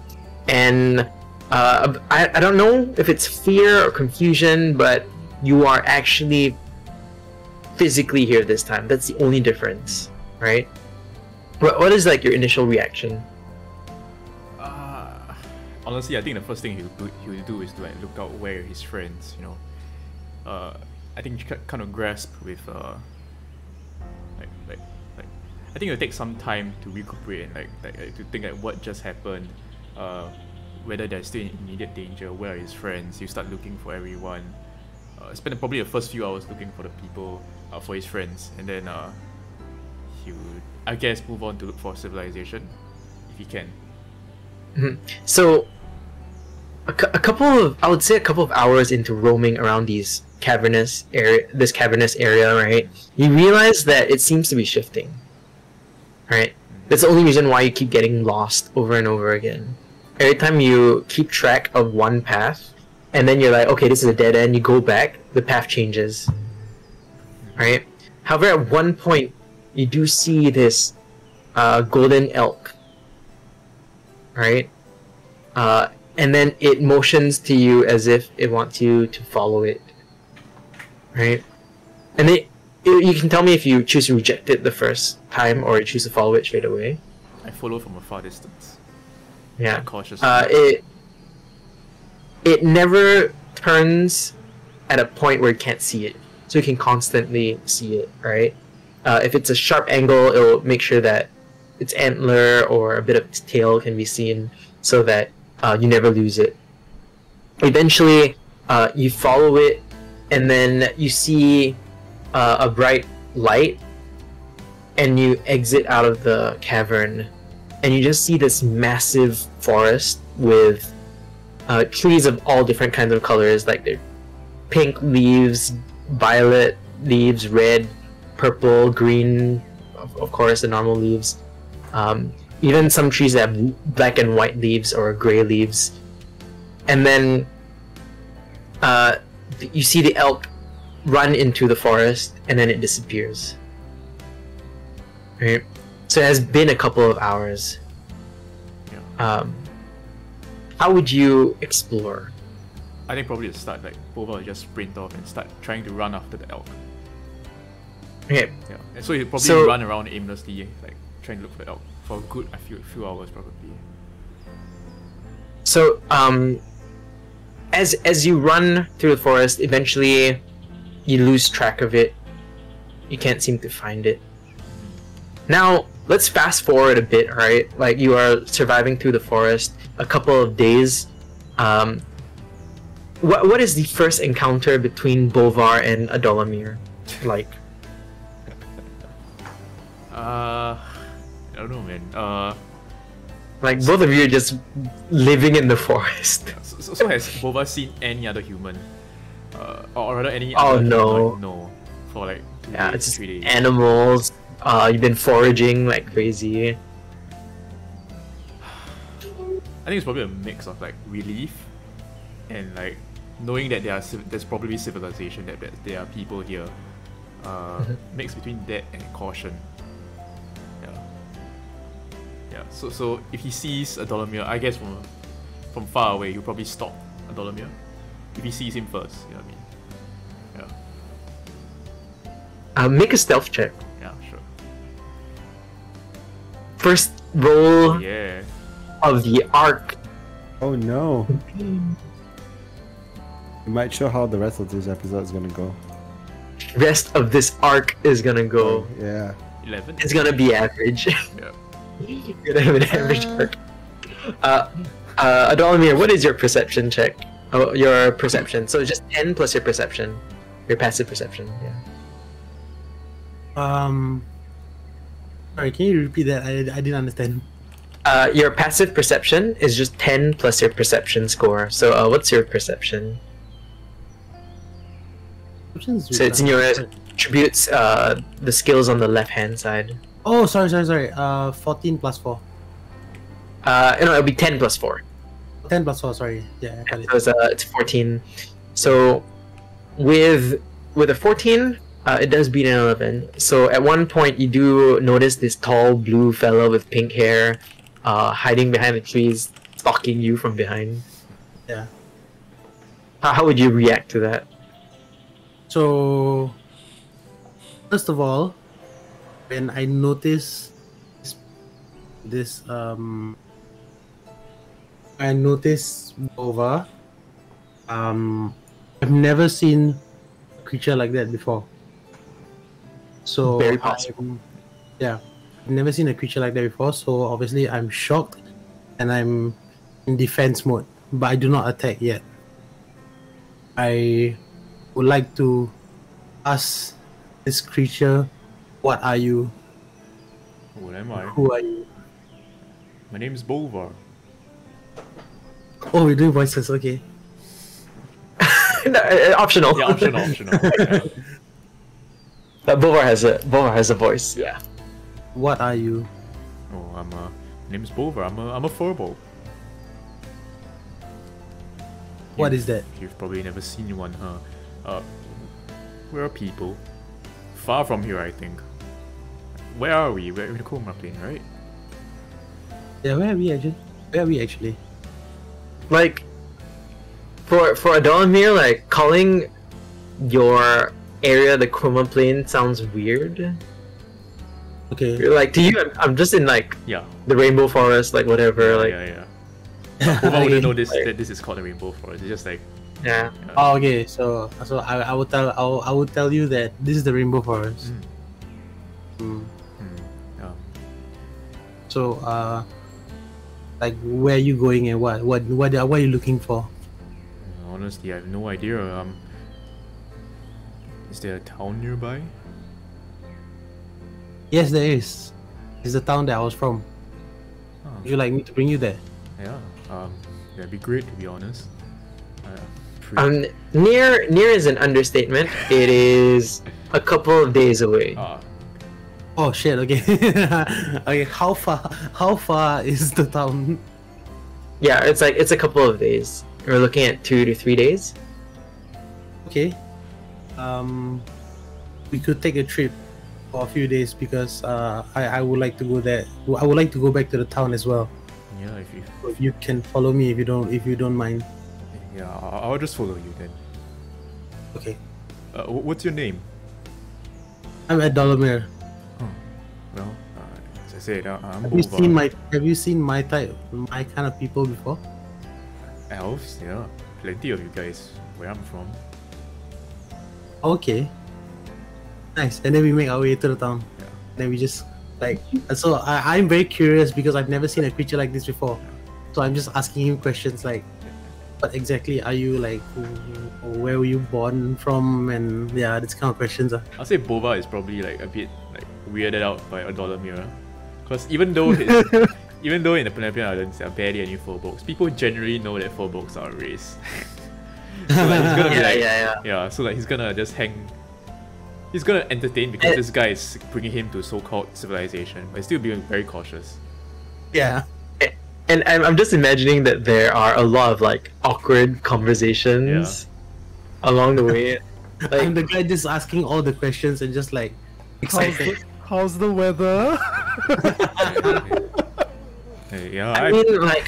And I don't know if it's fear or confusion, but you are actually physically here this time. That's the only difference, right? But what is like your initial reaction? Honestly, I think the first thing he'll do is to like look out where his friends, I think you kind of grasp with I think it'll take some time to recuperate and like to think like what just happened, whether there's still immediate danger, where are his friends. You start looking for everyone, spend probably the first few hours looking for the people, for his friends, and then he would, I guess, move on to look for civilization if he can. So a couple of hours into roaming around these cavernous area, right? You realize that it seems to be shifting, right? That's the only reason why you keep getting lost over and over again. Every time you keep track of one path, and then you're like, okay, this is a dead end. You go back, the path changes, right? However, at one point, you do see this golden elk, right? And then it motions to you as if it wants you to follow it, right? And you can tell me if you choose to reject it the first time or you choose to follow it straight away. I follow from a far distance. Yeah. Cautiously. It never turns at a point where you can't see it, so you can constantly see it, right? If it's a sharp angle, it'll make sure that its antler or a bit of its tail can be seen, so that You never lose it. Eventually, you follow it, and then you see a bright light, and you exit out of the cavern, and you just see this massive forest with trees of all different kinds of colors, like they're pink leaves, violet leaves, red, purple, green, of course, the normal leaves. Even some trees that have black and white leaves or gray leaves. And then you see the elk run into the forest, and then it disappears. Right? So it has been a couple of hours. How would you explore? I think probably to start, like, Bolvar just sprint off and start trying to run after the elk. Okay. Yeah. And so he'll probably run around aimlessly, like, trying to look for the elk for a good few hours, probably. So, as you run through the forest, eventually you lose track of it. You can't seem to find it. Now, let's fast forward a bit, alright? Like, you are surviving through the forest a couple of days. What is the first encounter between Bolvar and Adolomir like? I don't know, man. Like, both of you are just living in the forest. So has Bolvar seen any other human? Or rather, any other human? No. For like 2 days, yeah, it's 3 days. Animals. You've been foraging like crazy. I think it's probably a mix of like relief and like knowing that there's probably civilization, that there are people here. Mix between that and caution. Yeah. So if he sees Adolomir, I guess from far away, he'll probably stop Adolomir if he sees him first. You know what I mean? Yeah. Make a stealth check. Yeah, sure. First roll of the arc. Oh no! It might show how the rest of this episode is gonna go. Rest of this arc is gonna go. Yeah. 11. It's gonna be average. Yeah. You're gonna have an average arc. Adolomir, what is your perception check? Oh, your perception. So just 10 plus your perception, your passive perception. Yeah. Sorry, can you repeat that? I didn't understand. Your passive perception is just 10 plus your perception score. So what's your perception? So it's in your attributes, the skills on the left-hand side. Oh, sorry. 14 plus 4. No, it'll be 10 plus 4. 10 plus 4, sorry. Yeah, I got it. So it's 14. So with a 14, it does beat an 11. So at one point, you do notice this tall blue fellow with pink hair hiding behind the trees, stalking you from behind. Yeah. How would you react to that? So, first of all, when I notice this, I notice Bolvar. I've never seen a creature like that before. So, very possible. I've never seen a creature like that before. So obviously, I'm shocked, and I'm in defense mode, but I do not attack yet. I would like to ask this creature, what are you? What am I? Who are you? My name is Bolvar. Oh, we're doing voices, okay. No, optional. Yeah, optional. Yeah. But Bolvar has a voice, yeah. What are you? Oh, my name is Bolvar, I'm a Firbolg. What is that? You've probably never seen one, huh? Where are people? Far from here, I think. Where are we? We're in the Chroma Plane, right? Yeah, where are we actually? Like, for Adolomir, like, calling your area the Chroma Plane sounds weird. Okay. Like, to you, I'm just in, like, the Rainbow Forest, like, whatever, like... Yeah. Who wouldn't know this, like, that this is called the Rainbow Forest? It's just like... Yeah. Oh, okay. So I will tell you that this is the Rainbow Forest. Mm. Mm. Yeah. So Like, where are you going and what are you looking for? Honestly, I have no idea. Is there a town nearby? Yes, there is. It's the town that I was from. Oh. Would you like me to bring you there? Yeah, that'd be great, to be honest. Near is an understatement. It is a couple of days away. Oh shit! Okay, okay. How far is the town? Yeah, it's like it's a couple of days. We're looking at 2 to 3 days. Okay. We could take a trip for a few days because I would like to go there. I would like to go back to the town as well. Yeah, if you can follow me, if you don't mind. Yeah, I'll just follow you then. Okay. What's your name? I'm Adolomir. Oh, well, as I said, I'm Bolvar. Have you seen my type, my kind of people before? Elves, yeah, plenty of you guys. Where I'm from. Okay. Nice. And then we make our way to the town. Yeah. And then we just like. So I'm very curious because I've never seen a creature like this before. So I'm just asking him questions like. What exactly are you like? Where were you born from? And yeah, this kind of questions. I'll say Bolvar is probably like a bit like weirded out by Adolomir, because even though in the Penelopean Islands there are barely any Firbolgs, people generally know that Firbolgs are a race. So like, he's gonna be like, yeah. So like he's gonna entertain because this guy is bringing him to so-called civilization, but he's still being very cautious. Yeah. And I'm just imagining that there are a lot of like awkward conversations along the way. Like, I'm the guy just asking all the questions and just like excited. How's the weather? Hey, yeah, I mean, like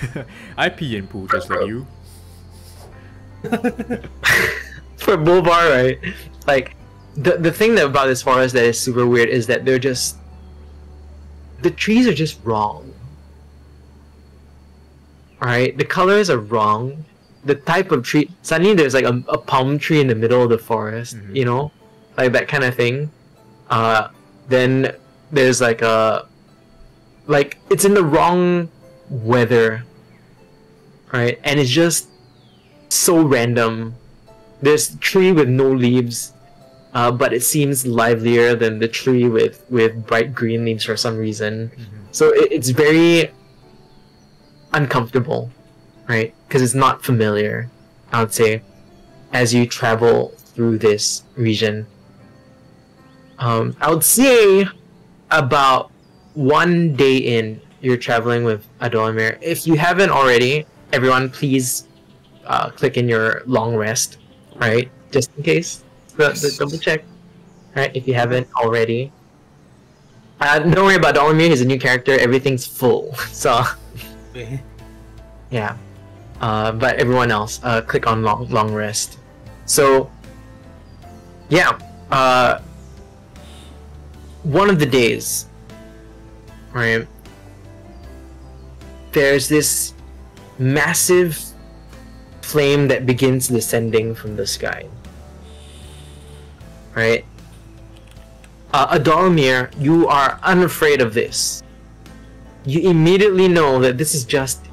I pee in pool just like you. For Bolvar, right? Like the thing that about this forest that is super weird is that they're just the trees are just wrong. Alright, the colors are wrong. The type of tree. Suddenly there's like a palm tree in the middle of the forest, you know? Like that kind of thing. Then there's like a. Like, it's in the wrong weather. Right? And it's just so random. There's a tree with no leaves, but it seems livelier than the tree with bright green leaves for some reason. So it's very. Uncomfortable, right? Because it's not familiar, I would say, as you travel through this region. I would say about 1 day in, you're traveling with Adolomir. If you haven't already, everyone, please click in your long rest, right? Just in case. Double check, right? If you haven't already. Don't worry about Adolomir, he's a new character, everything's full, so... Yeah, but everyone else, click on long rest. So, yeah, one of the days, right? There's this massive flame that begins descending from the sky, right? Adolomir, you are unafraid of this. You immediately know that this is just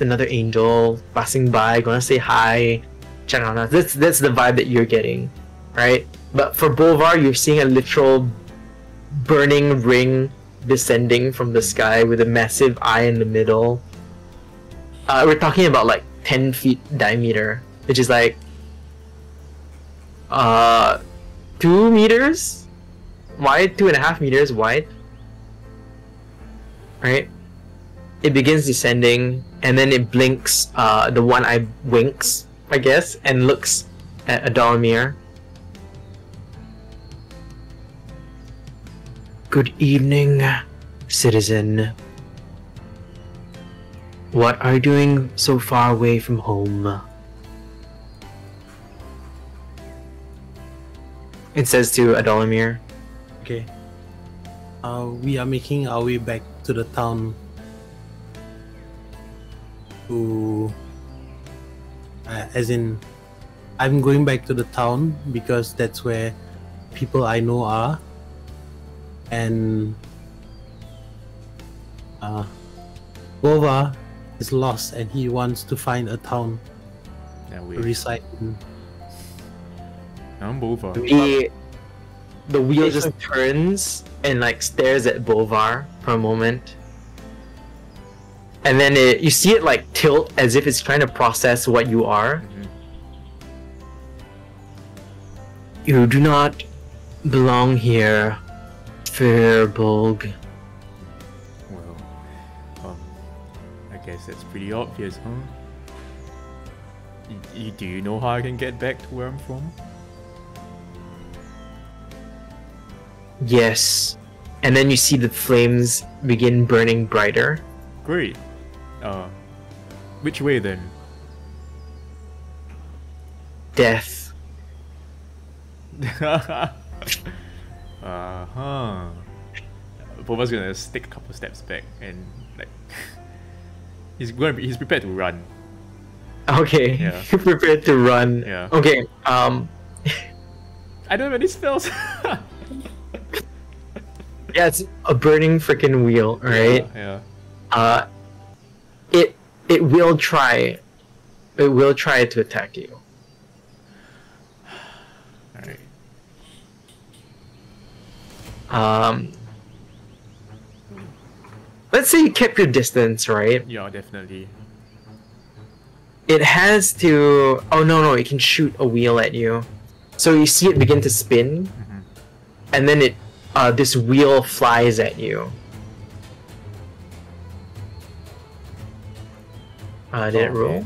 another angel passing by, gonna say hi, check on us. That's the vibe that you're getting, right? But for Bolvar, you're seeing a literal burning ring descending from the sky with a massive eye in the middle. We're talking about like 10 feet diameter, which is like 2 meters wide, 2.5 meters wide. Right, it begins descending, and then it blinks. The one eye winks, I guess, and looks at Adolomir. Good evening, citizen. What are you doing so far away from home? It says to Adolomir. Okay. We are making our way back to the town to as in I'm going back to the town because that's where people I know are, and Bolvar, is lost and he wants to find a town to reside in. I'm Bolvar. The wheel just turns and like stares at Bolvar for a moment. And then it, you see it like tilt as if it's trying to process what you are. Mm-hmm. You do not belong here, Firbolg. Well, I guess that's pretty obvious, huh? Do you know how I can get back to where I'm from? Yes. And then you see the flames begin burning brighter. Great. Which way then? Death. Uh-huh. Boba's gonna stick a couple steps back and like he's prepared to run. Okay. Yeah. Prepared to run. Yeah. Okay. I don't have any spells. Yeah, it's a burning freaking wheel, right? Yeah, yeah. It will try to attack you. All right. Let's say you kept your distance, right? Yeah, definitely. It has to. Oh no, it can shoot a wheel at you. So you see it begin to spin, mm-hmm. and then it. This wheel flies at you. Did it roll?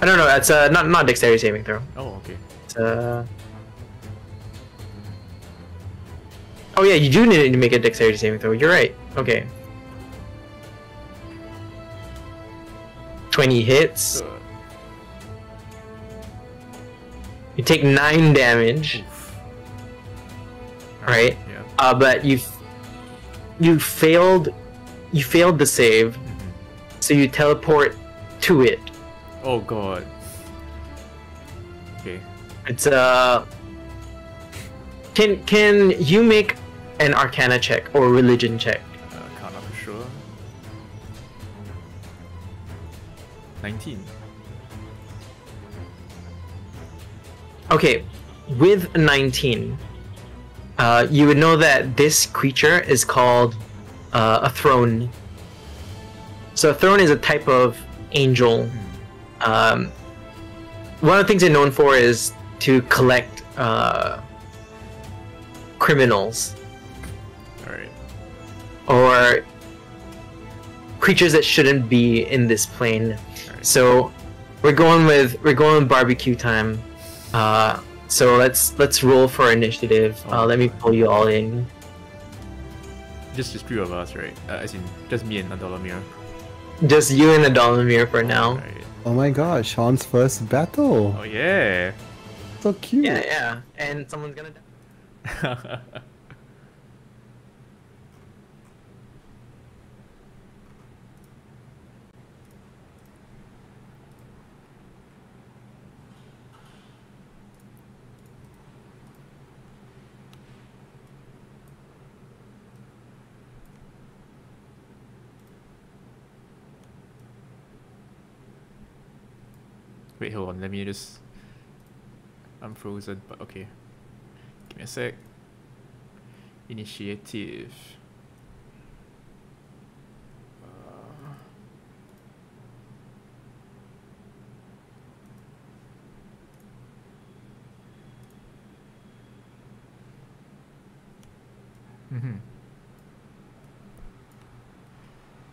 I don't know. It's not dexterity saving throw. Oh, okay. It's, oh yeah, you do need to make a dexterity saving throw. You're right. Okay. 20 hits. You take 9 damage. Right, yeah. But you failed the save, mm-hmm. so you teleport to it. Oh god. Okay. It's Can you make an Arcana check or a religion check? Can't, I'm sure. 19. Okay, with a 19. You would know that this creature is called a throne. So a throne is a type of angel. One of the things they're known for is to collect criminals. All right. Or creatures that shouldn't be in this plane. Right. So we're going with barbecue time. So let's roll for initiative. Let me pull you all in. Just 3 of us, right? As in, just me and Adolomir. Just you and Adolomir for now. Right. Oh my gosh, Sean's first battle. Oh yeah. So cute. Yeah. And someone's gonna die. Wait, hold on, let me just... I'm frozen, but okay. Give me a sec. Initiative. Mm-hmm.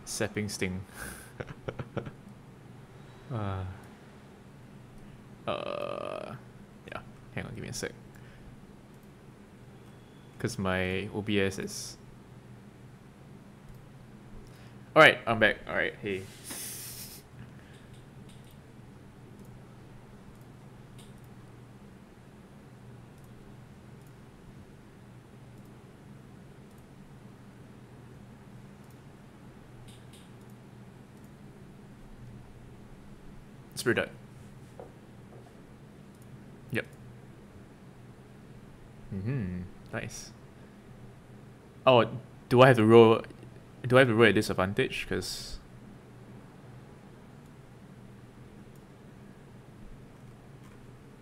Sapping sting. Yeah, hang on, give me a sec. Because my OBS is... Alright, I'm back. Alright, hey. Spirit died. Nice. Oh, do I have to roll Do I have to roll a disadvantage? Because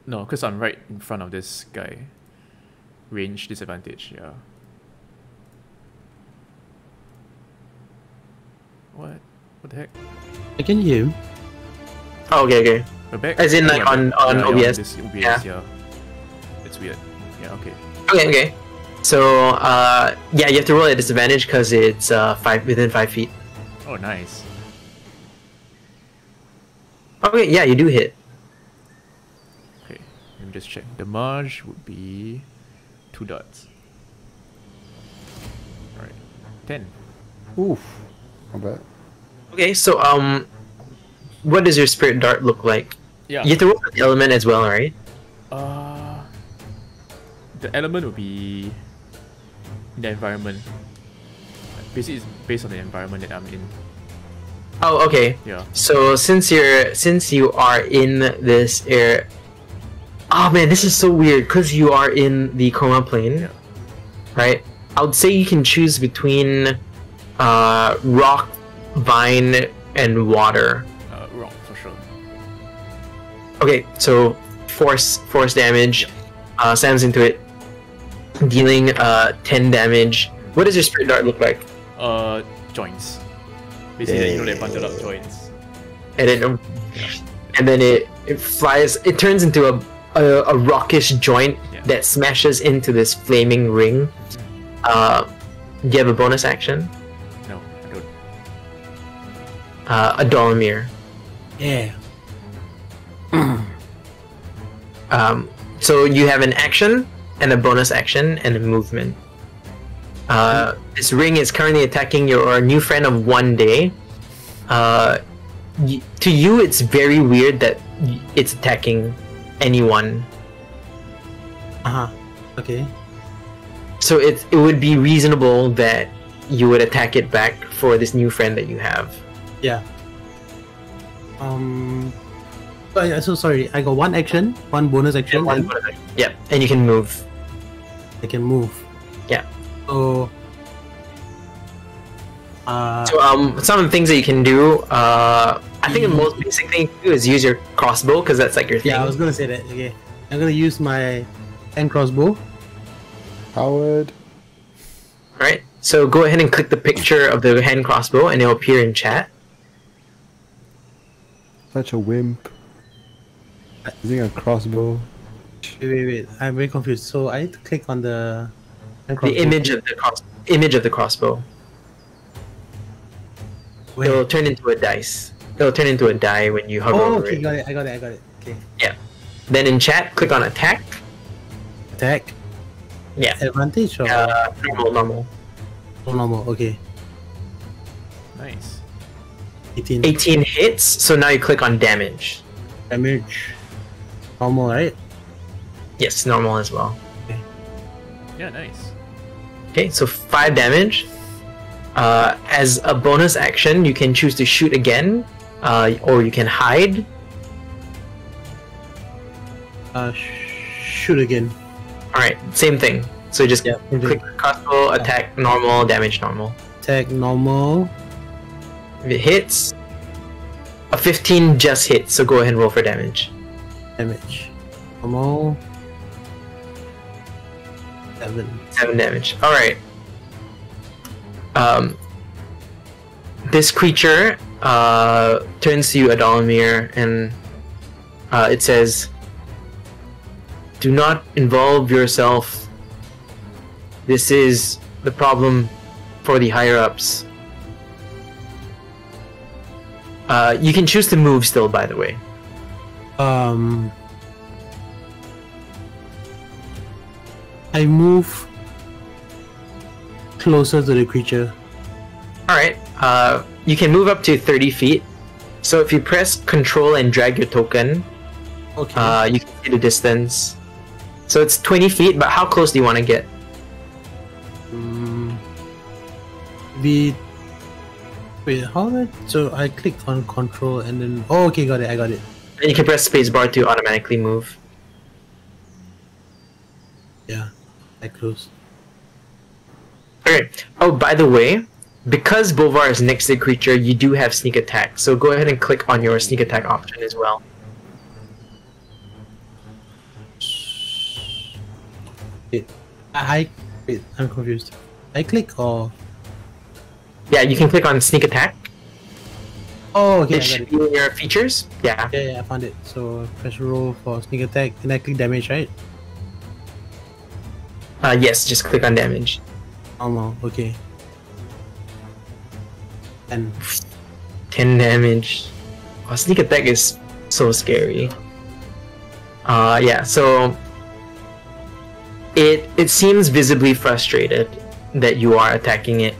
no, because I'm right in front of this guy. Range disadvantage, yeah. What? What the heck? I can hear him. Oh, okay, okay. We're back? As in, like, on OBS, yeah. Yeah. It's weird. Yeah, okay. Okay, okay. So, yeah, you have to roll at disadvantage because it's within 5 feet. Oh, nice. Okay, yeah, you do hit. Okay, let me just check. Damage would be 2 dots. Alright, 10. Oof, not bad. Okay, so, what does your spirit dart look like? Yeah. You have to roll the element as well, right? The element would be the environment. Basically, it's based on the environment that I'm in. Oh, okay. Yeah. So since you are in this air, oh man, this is so weird because you are in the Chroma Plane, yeah. Right? I would say you can choose between rock, vine, and water. Rock for sure. Okay, so force damage. Sam's into it, dealing 10 damage. What does your spirit dart look like? Joints. Basically, you know, they bundle up joints. And then, it flies. It turns into a rockish joint, yeah, that smashes into this flaming ring. Do you have a bonus action? No, I don't. Adolomir. Yeah. So you have an action, and a bonus action, and a movement. This ring is currently attacking your new friend of 1 day. To you, it's very weird that it's attacking anyone. Okay. So it would be reasonable that you would attack it back for this new friend that you have. Yeah. So sorry, I got one action, one bonus action. Yeah, one bonus action. Yep, and you can move. I can move. Yeah. So. Some of the things that you can do. I think the most basic thing to do is use your crossbow because that's like your thing. Yeah, I was gonna say that. Okay, I'm gonna use my hand crossbow. Howard. All right. So go ahead and click the picture of the hand crossbow, and it'll appear in chat. Such a wimp. Using a crossbow. Wait! I'm very confused. So I need to click on the image of the crossbow. Wait. It'll turn into a dice. It'll turn into a die when you hover over it. Oh, okay, got it. I got it. Okay. Yeah. Then in chat, click on attack. Attack. Yeah. Advantage or normal. Okay. Nice. 18. 18 hits. So now you click on damage. Damage. Normal, right? Yes, normal as well. Okay. Yeah, nice. Okay, so 5 damage. As a bonus action, you can choose to shoot again, or you can hide. Shoot again. Alright, same thing. So just click crossbow, attack normal, damage normal. Attack normal. If it hits, a 15 just hits, so go ahead and roll for damage. Damage. Normal. 7 damage. Alright. This creature turns to you, Adolomir, and it says, "Do not involve yourself. This is the problem for the higher-ups." You can choose to move still, by the way. I move closer to the creature. Alright, you can move up to 30 feet. So if you press Control and drag your token, okay, you can see the distance. So it's 20 feet, but how close do you want to get? Wait, how did I... So I clicked on Control and then... Oh, okay, got it, I got it. And you can press Spacebar to automatically move. Yeah. Close. Okay. Oh, by the way, Because Bolvar is next to the creature, you do have sneak attack, so go ahead and click on your sneak attack option as well. I'm confused. I click or... Yeah, you can click on sneak attack. Oh, okay. It should be in your features. Yeah. Yeah, I found it. So press roll for sneak attack, and I click damage, right? Yes, just click on damage. Normal, okay. 10 damage. Oh, sneak attack is so scary. Yeah, so it seems visibly frustrated that you are attacking it.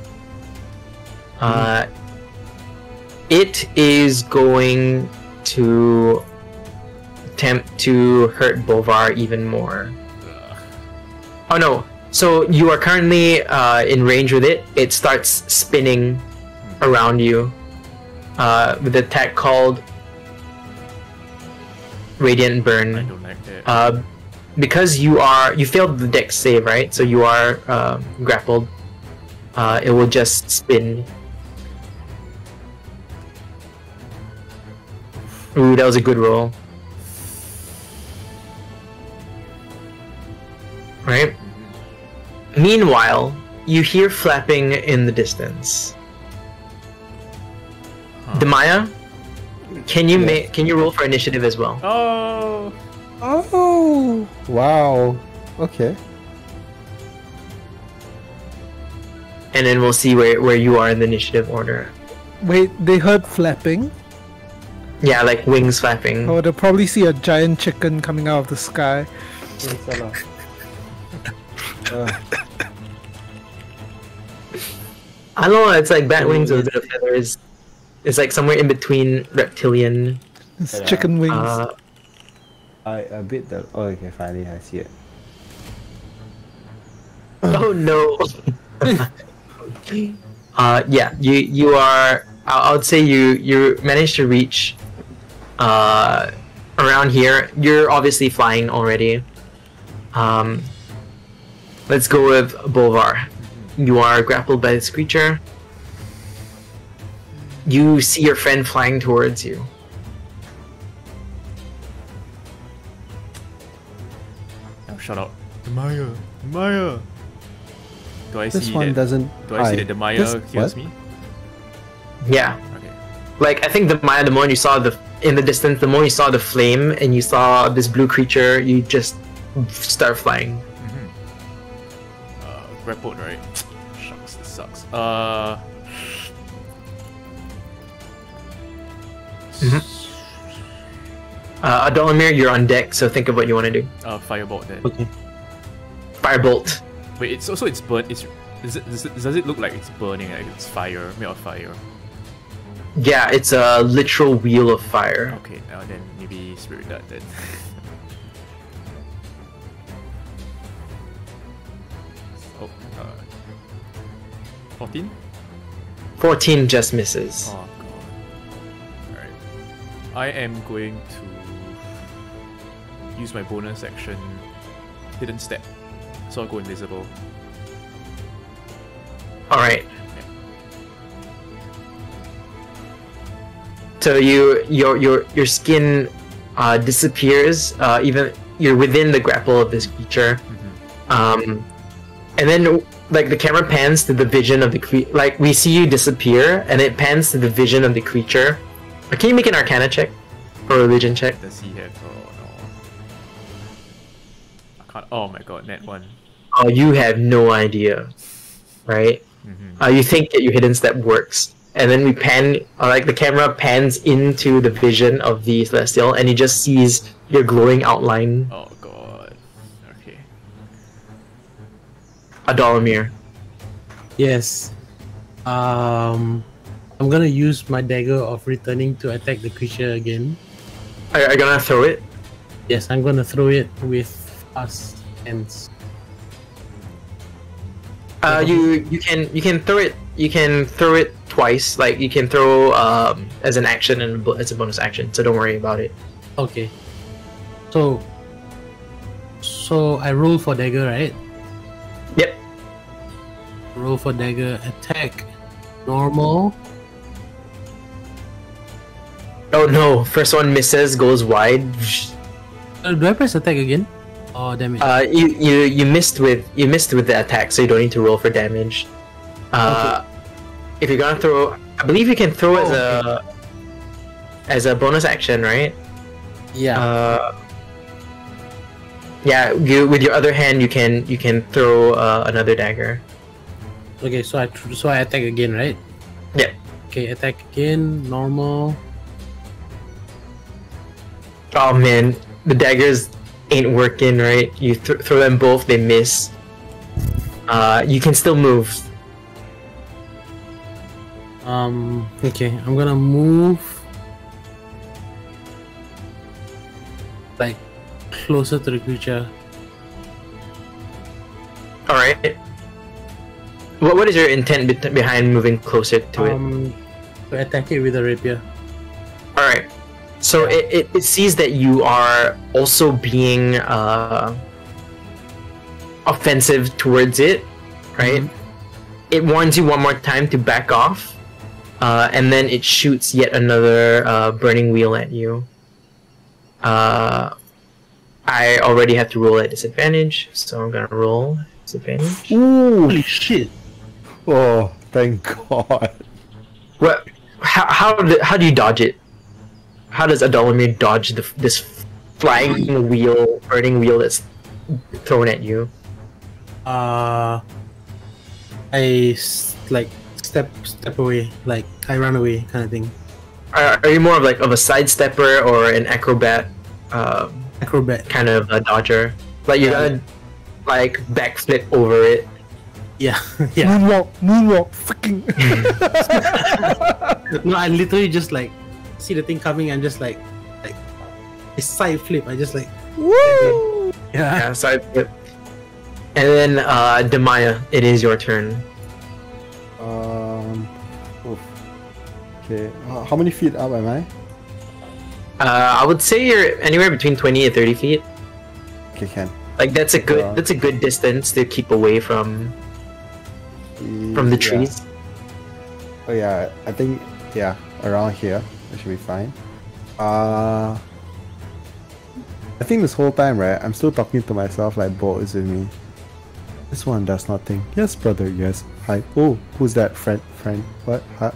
It is going to attempt to hurt Bolvar even more. Oh no, so you are currently in range with it. It starts spinning around you with the attack called Radiant Burn. I don't like that. Because you failed the dex save, right? So you are grappled. It will just spin. Ooh, that was a good roll. Right? Meanwhile, you hear flapping in the distance. Demaya, can you roll for initiative as well? Oh. Oh. Wow. Okay. And then we'll see where you are in the initiative order. Wait, they heard flapping? Yeah, like wings flapping. Oh, they'll probably see a giant chicken coming out of the sky. I don't know, it's like bat wings with a bit of feathers. It's like somewhere in between reptilian. It's chicken wings. A bit. Oh, okay. Finally, I see it. Oh no. Yeah. You are. I would say you managed to reach. Around here, you're obviously flying already. Let's go with Bolvar. You are grappled by this creature. You see your friend flying towards you. Oh, shut up. Demaya! Demaya! Do I this see one that, doesn't... Do I see that Demaya hears me? Yeah. Okay. Like, I think Demaya, the moment you saw in the distance, the moment you saw the flame and you saw this blue creature, you just start flying. Mm-hmm. Grappled, right? Shucks, this sucks. Mm-hmm. Adolomir, you're on deck, so think of what you want to do. Firebolt then. Okay. Firebolt. Wait, it's also it's burnt. Does it look like it's burning? Like it's fire, made of fire. Yeah, it's a literal wheel of fire. Okay, then maybe spirit dart then. Oh, 14. 14 just misses. Oh. I am going to use my bonus action, Hidden Step, so I'll go invisible. Alright. Yeah. So your skin disappears, even you're within the grapple of this creature. Mm-hmm. And then like the camera pans to the vision of the creature, like we see you disappear and it pans to the vision of the creature. Can you make an Arcana check? Or religion check? Does he have... Oh no. I can't... Oh my god, net one. Oh, you have no idea. Right? Mm-hmm. You think that your hidden step works. And then we pan... like the camera pans into the vision of the Celestial and he just sees your glowing outline. Oh god. Okay. Adolomir. Yes. I'm gonna use my dagger of returning to attack the creature again. Are you gonna throw it? Yes, I'm gonna throw it with fast hands. You can throw it twice. Like you can throw as an action and as a bonus action. So don't worry about it. Okay. So I roll for dagger, right? Yep. Roll for dagger attack. normal. Oh no, first one misses, goes wide. Do I press attack again? Oh, damage. You missed with the attack, so you don't need to roll for damage. Okay. If you're gonna throw, I believe you can throw as a bonus action, right? Yeah. Yeah. With your other hand, you can throw another dagger. Okay, so I attack again, right? Yeah. Okay, attack again, normal. Oh man, the daggers ain't working, right? You throw them both, they miss. You can still move. Okay, I'm gonna move like closer to the creature. All right. What is your intent behind moving closer to it? To attack it with a rapier. All right. So it sees that you are also being offensive towards it, right? Mm-hmm. It warns you one more time to back off, and then it shoots yet another burning wheel at you. I already have to roll at disadvantage, so I'm gonna roll disadvantage. Ooh, holy shit! Oh, thank God. What? How do you dodge it? How does Adolomir dodge this flying wheel, burning wheel that's thrown at you? I like step away, like I run away kind of thing. Are you more of like a sidestepper or an acrobat? Acrobat kind of a dodger. Like you gotta like backflip over it. Yeah, yeah. Moonwalk, freaking. No, I literally just like. See the thing coming and just like a side flip. I just like woo! Yeah, side flip. And then Demaya, it is your turn. Okay. How many feet up am I? I would say you're anywhere between 20 and 30 feet. Okay, can. Like that's a good distance to keep away from the trees. Oh yeah, I think yeah, around here. It should be fine. I think this whole time, right, I'm still talking to myself like Bolt is with me. This one does nothing. Yes, brother, yes. Hi. Oh, who's that? Friend? What? Huh?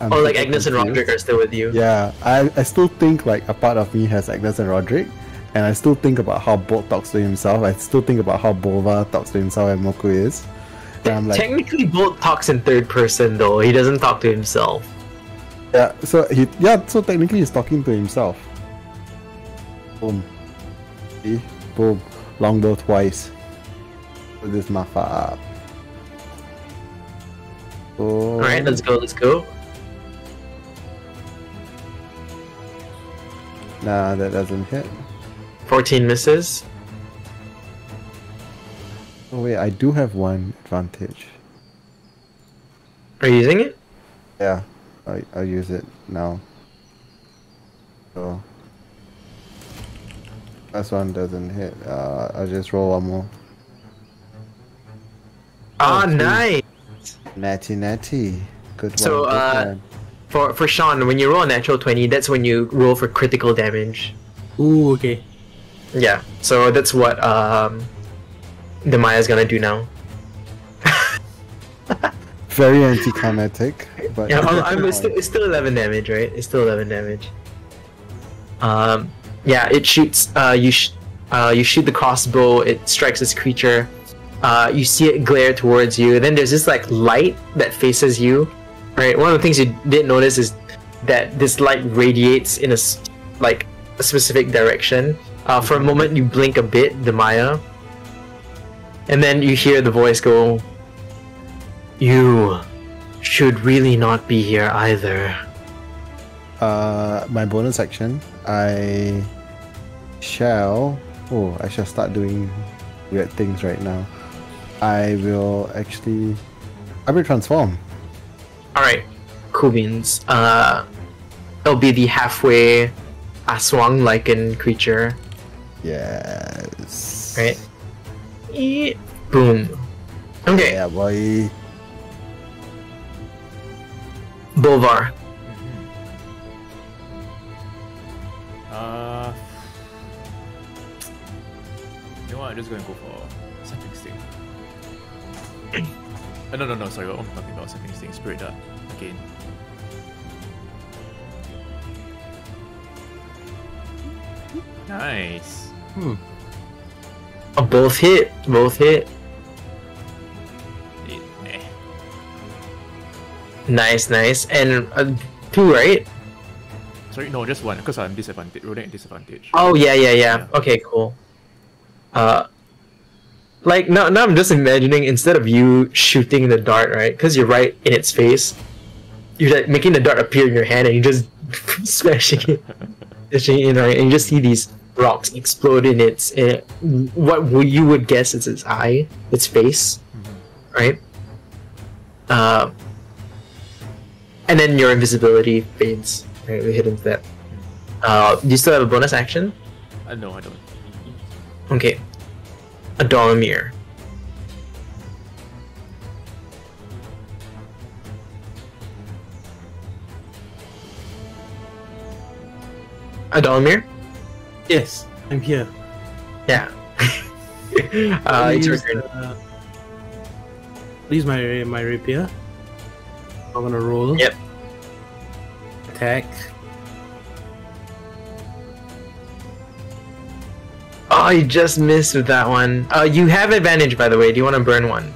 Oh, like Agnes and Roderick are still with you. Yeah, I still think like a part of me has Agnes and Roderick, and I still think about how Bolt talks to himself. I still think about how Bolvar talks to himself and Moku is. And I'm like, technically, Bolt talks in third person though. He doesn't talk to himself. Yeah, so technically he's talking to himself. Boom. See? Boom. Longbow twice. Put this maffa up. Boom. Alright, let's go. Nah, that doesn't hit. 14 misses. Oh wait, I do have one advantage. Are you using it? Yeah. I'll use it now. So this one doesn't hit. I'll just roll one more. Ah, oh, nice. Natty. Good one. So for Sean, when you roll a natural 20, that's when you roll for critical damage. Ooh, okay. Yeah. So that's what Demaya's gonna do now. Very anticlimactic. But yeah, it's still 11 damage, right? It's still 11 damage. Yeah, it shoots. You shoot the crossbow. It strikes this creature. You see it glare towards you. And then there's this like light that faces you, right? One of the things you didn't notice is that this light radiates in a specific direction. For a moment, you blink a bit, Demaya, and then you hear the voice go, "You should really not be here either." My bonus action, I shall start doing weird things right now. I will transform. Alright, cool beans. It'll be the halfway Aswang lichen creature. Yes. Right? Boom. Okay. Yeah, boy. Bolvar. Mm-hmm. You know what? I'm just going to go for something sting. No, sorry. What am I talking about? Something sting. Spirit Dart. Again. Nice. Hmm. Oh, both hit. Both hit. Yeah. Nice. And two, right? Sorry, no, just one. Because I'm disadvantaged. Rolling at disadvantage. Oh yeah. Okay, cool. Now I'm just imagining instead of you shooting the dart, right? Because you're right in its face, you're like making the dart appear in your hand and you just smashing it, right? And you just see these rocks explode in its what you would guess is its eye, its face, mm-hmm. right? And then your invisibility fades. Right, we hit into that. Do you still have a bonus action? No, I don't. Okay, Adolomir. Adolomir? Yes, I'm here. Yeah. It's your turn. I'll use my rapier. I'm gonna roll. Yep. Attack. Oh, you just missed with that one. You have advantage, by the way. Do you want to burn one?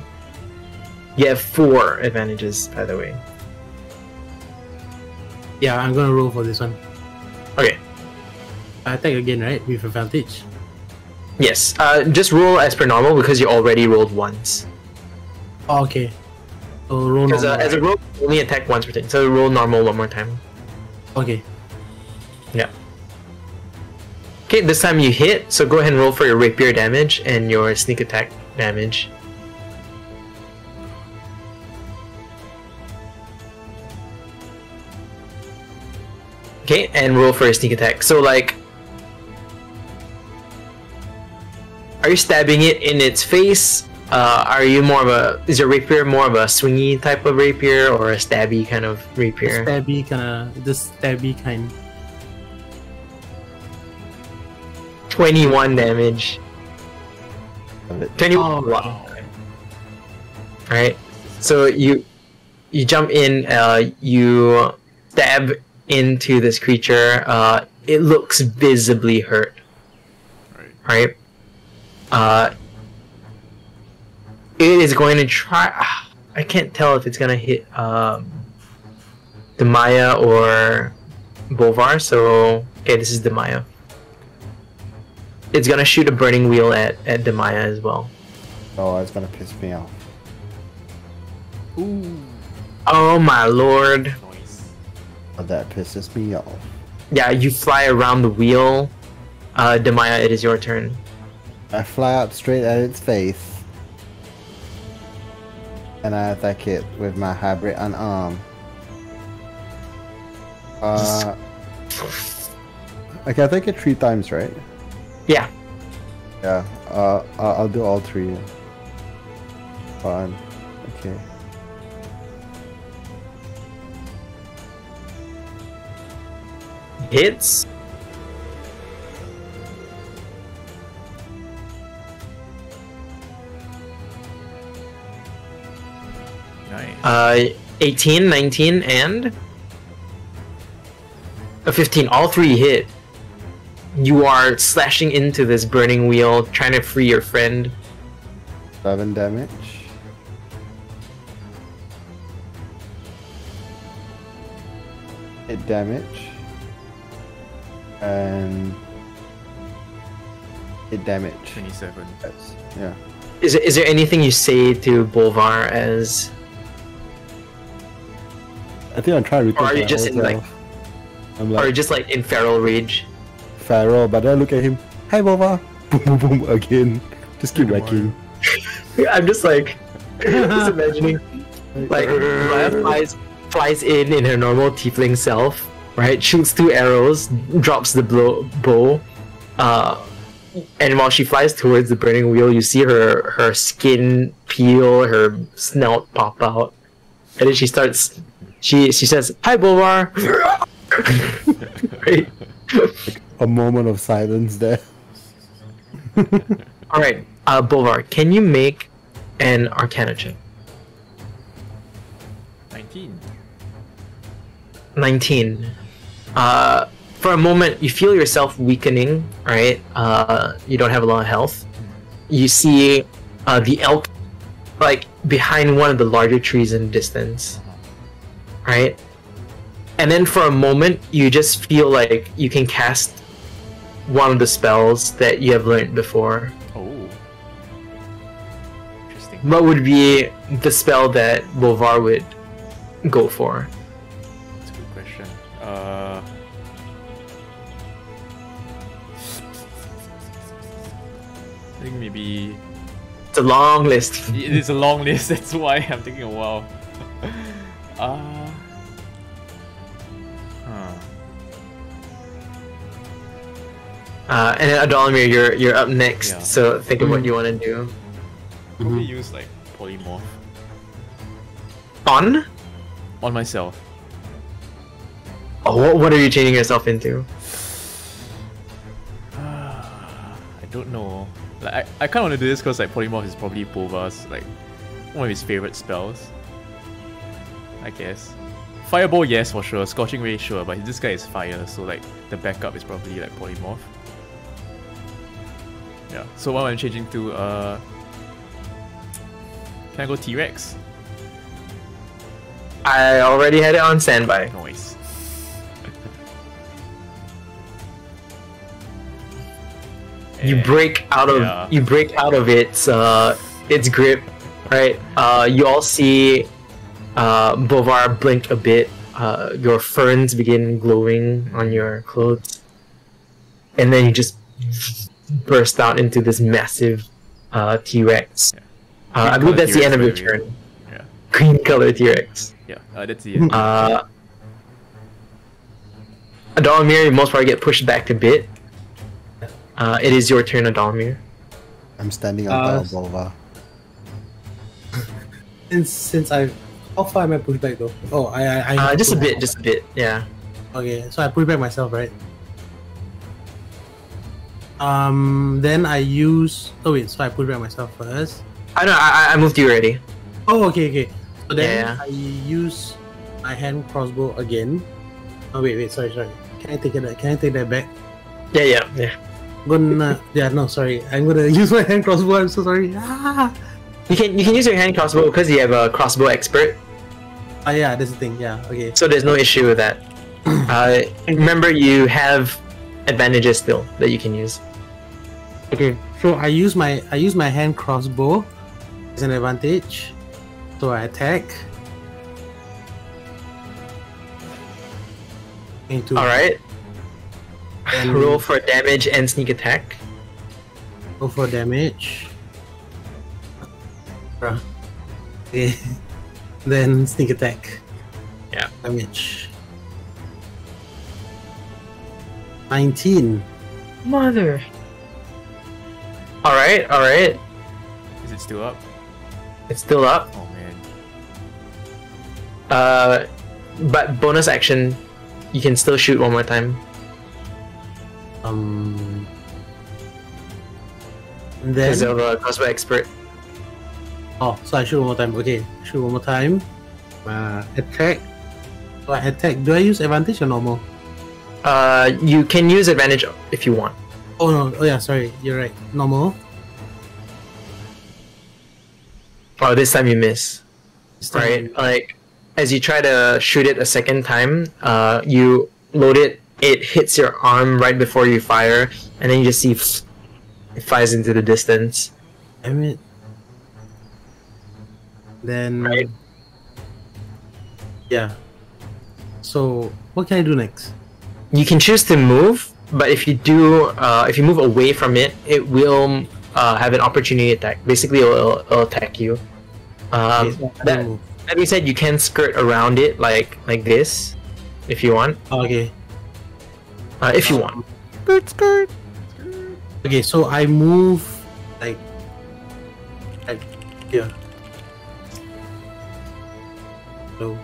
You have 4 advantages, by the way. Yeah, I'm gonna roll for this one. Okay. I attack again, right? With advantage. Yes. Just roll as per normal because you already rolled once. Oh, okay. So roll normal. As a roll, you only attack once per turn. So roll normal one more time. Okay. Yeah. Okay, this time you hit. So go ahead and roll for your rapier damage and your sneak attack damage. Okay, and roll for a sneak attack. So, like, are you stabbing it in its face? Are you more of a... Is your rapier more of a swingy type of rapier or a stabby kind of rapier? The stabby kind. 21 damage. 21. Oh, wow. Alright, so you jump in, you stab into this creature. It looks visibly hurt. Right. It is going to try. I can't tell if it's gonna hit Demaya or Bolvar. So okay, this is Demaya. It's gonna shoot a burning wheel at Demaya as well. Oh, it's gonna piss me off. Ooh. Oh my lord. But that pisses me off. Yeah, you fly around the wheel. Demaya, it is your turn. I fly up straight at its face. And I attack it with my hybrid unarmed. Okay, I think it 3 times, right? Yeah. Yeah, I'll do all 3. Fine. Okay. Hits. Nice. 18, 19, and a 15. All 3 hit. You are slashing into this burning wheel, trying to free your friend. 7 damage. Hit damage. And hit damage. 27. That's, yeah. Is there anything you say to Bolvar as? I think I'm trying to. Or are you just in like, are you just like in feral rage? Feral, but then I look at him. Hi, Bolvar. Boom, boom, boom again. Just keep whacking. I'm just like, just imagining, like flies in her normal tiefling self. Right, shoots 2 arrows, drops the bow, and while she flies towards the burning wheel, you see her skin peel, her snout pop out, and then she starts She says, "Hi, Bolvar." Right. Like a moment of silence there. All right, Bolvar, can you make an Arcana check? 19. For a moment, you feel yourself weakening. Right. You don't have a lot of health. You see the elk, like behind one of the larger trees in the distance. Right? And then for a moment, you just feel like you can cast one of the spells that you have learned before. Oh. Interesting. What would be the spell that Bolvar would go for? That's a good question. I think maybe... It's a long list. It is a long list, that's why I'm taking a while. And then Adolomir, you're up next, yeah. So think of what you want to do. Probably use like Polymorph. On myself. Oh, what are you changing yourself into? I don't know. Like I kind of want to do this because like Polymorph is probably Bolvar's like one of his favorite spells. I guess. Fireball, yes, for sure. Scorching Ray, sure. But this guy is fire, so like the backup is probably like Polymorph. Yeah. So what I'm changing to, can I go T-Rex? I already had it on standby. Nice. You break out of its grip, right? You all see. Bolvar blink a bit, your ferns begin glowing on your clothes, and then you just burst out into this massive T-Rex. Yeah. I believe that's the end of your turn. Yeah. Green color T-Rex. Yeah, that's the end. Adolomir, you most probably get pushed back a bit. It is your turn, Adolomir. I'm standing on Bolvar. Since I've... How far am I pushed back though? Oh, I just a bit, yeah. Okay, so I push back myself, right? Then I use. Oh wait, so I push back myself first. I know, I moved you already. Oh, okay. So then I use my hand crossbow again. Oh wait, sorry. Can I take that back? Yeah. I'm gonna use my hand crossbow. I'm so sorry. You can use your hand crossbow because you have a crossbow expert. Yeah, that's the thing. Yeah, okay. So there's no issue with that. Remember, you have advantages still that you can use. Okay, so I use my hand crossbow as an advantage. So I attack. All right. And roll for damage and sneak attack. Roll for damage. Okay. Then sneak attack. Yeah. Damage. 19. Mother. Alright. Is it still up? It's still up. Oh man. But bonus action, you can still shoot one more time. Then because of a crossbow expert. Oh, so I shoot one more time. Okay, shoot one more time. Attack. So I attack. Do I use advantage or normal? You can use advantage if you want. Oh no! Oh yeah, sorry. You're right. Normal. Oh, this time you miss. Right? Like, as you try to shoot it a second time, you load it. It hits your arm right before you fire, and then you just see it flies into the distance. Damn it. Then, right. Yeah. So, what can I do next? You can choose to move, but if you do, if you move away from it, it will have an opportunity attack. Basically, it'll attack you. That being said, you can skirt around it like this, if you want. Okay. If you want. Skirt. Okay, so I move like here. Hello.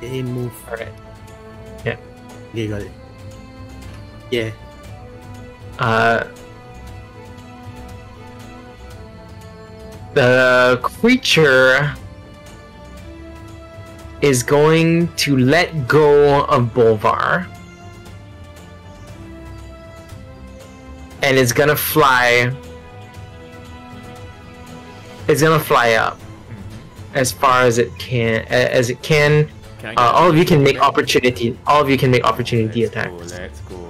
They move. Alright. Yeah. Okay, got it. Yeah. The creature is going to let go of Bolvar. And it's gonna fly. It's gonna fly up as far as it can. All of you can make opportunity. All of you can make opportunity attacks. Cool, that's cool.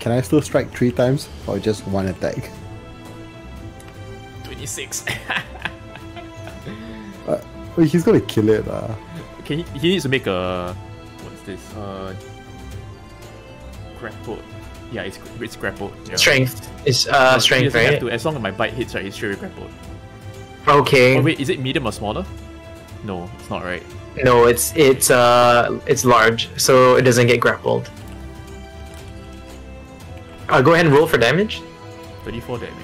Can I still strike 3 times or just 1 attack? 26. He's gonna kill it. Okay, he needs to make a. What's this? Grapple. Yeah, it's grappled. Yeah. Strength. It's strength, right? Have to, as long as my bite hits, right, it's straight grappled. Okay. Oh, wait, is it medium or smaller? No, it's not right. No, it's large, so it doesn't get grappled. Go ahead and roll for damage. 34 damage.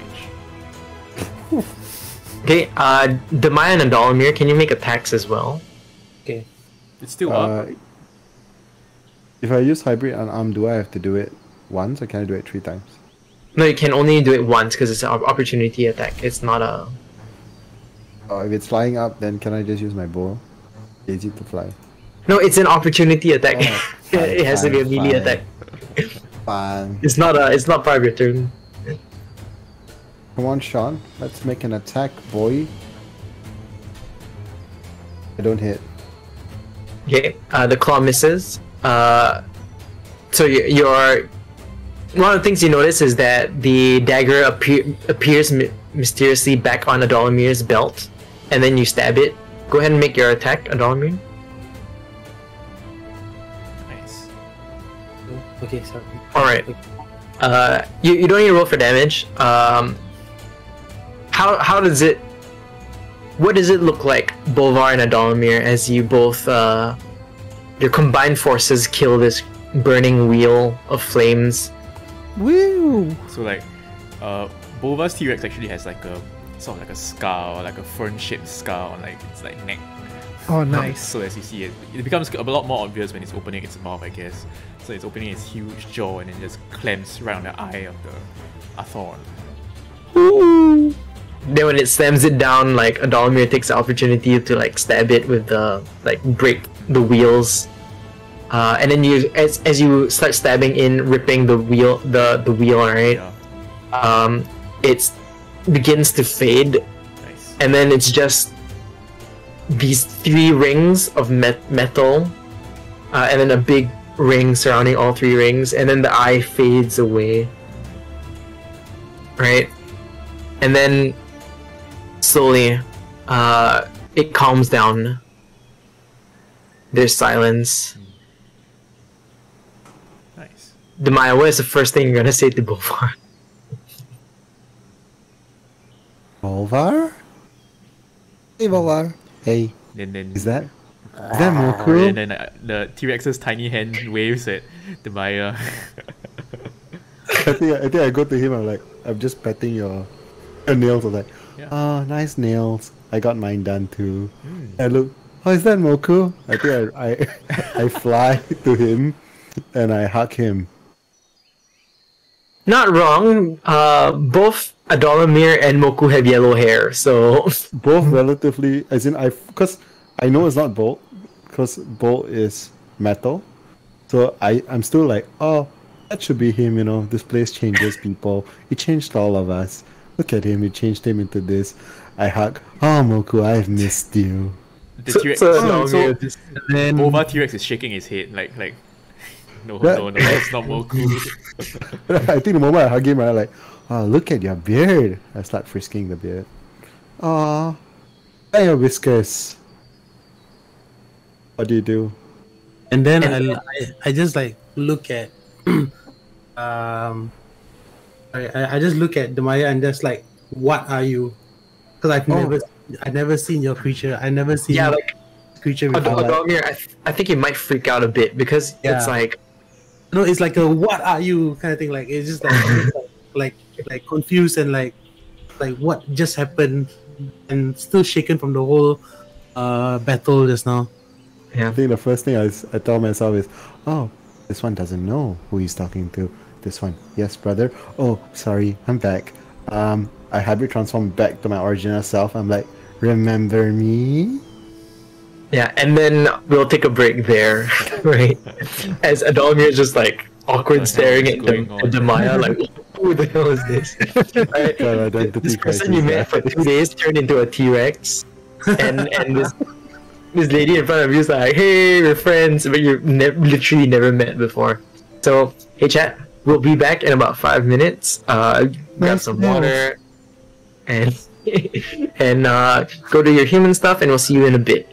Okay. Demaya and Adolomir, can you make attacks as well? Okay. It's still up. If I use hybrid unarmed, do I have to do it once, or can I do it 3 times? No, you can only do it once because it's an opportunity attack. It's not a. Oh, if it's flying up, then can I just use my bow? Easy to fly. No, it's an opportunity attack. Oh, fine, it has to be a melee attack. Fine. It's not part of your turn. Come on, Sean. Let's make an attack, boy. I don't hit. Okay. The claw misses. So your. One of the things you notice is that the dagger appears mysteriously back on Adolomir's belt, and then you stab it. Go ahead and make your attack, Adolomir. Nice. Okay, sorry. Alright. You don't need to roll for damage. How does it... What does it look like, Bolvar and Adolomir, as you both... your combined forces kill this burning wheel of flames? Woo! So like, Bolvar's T-Rex actually has like a sort of like a scar, or like a fern-shaped scar on like its like neck. Oh, nice! So as you see it, it becomes a lot more obvious when it's opening its mouth, I guess. So it's opening its huge jaw and it just clamps around the eye of the Athorn. Ooh! Then when it slams it down, like Adolomir takes the opportunity to like stab it with the like break the wheels. And then you, as you start stabbing in, ripping the wheel, right? Yeah. It begins to fade, nice. And then it's just these 3 rings of metal, and then a big ring surrounding all 3 rings, and then the eye fades away, right? And then slowly, it calms down. There's silence. Demaya, what is the first thing you're gonna say to Bolvar? Bolvar? Hey, Bolvar. Hey. Then, is that Moku? And then the T-Rex's tiny hand waves at Demaya. I think I go to him. I'm like, I'm just petting your nails. I'm like, yeah. Oh, nice nails. I got mine done too. Mm. I look. Oh, is that Moku? I think I fly to him and I hug him. Not wrong. Both Adolomir and Moku have yellow hair, so both relatively, as in because I know it's not Bolt, because Bolt is metal. So I'm still like, oh, that should be him, you know. This place changes people. It changed all of us. Look at him. It changed him into this. I hug. Oh, Moku, I've missed you. The T-Rex. So Boba T-Rex is shaking his head, like. No, that's not Moku. I think the moment I hug him, I'm like, oh, look at your beard. I start frisking the beard. Aww. Hey, your whiskers. What do you do? And then I just like look at I just look at Demaya and just like, what are you? Because I've never seen your creature. I never seen creature before. Adolomir, I think you might freak out a bit because it's like. No, it's like a what are you kind of thing. Like it's just like confused and like like what just happened, and still shaken from the whole battle just now. Yeah. I think the first thing I tell myself is, oh, this one doesn't know who he's talking to. This one, yes, brother. Oh, sorry, I'm back. I hybrid transform back to my original self. I'm like, remember me? Yeah, and then we'll take a break there, right? As Adolomir is just like awkward staring at Demaya, like, who the hell is this? Right? This person you met for 2 days turned into a T-Rex, and this lady in front of you is like, hey, we're friends, but you've literally never met before. So, hey chat, we'll be back in about 5 minutes. Grab some water, and go do your human stuff, and we'll see you in a bit.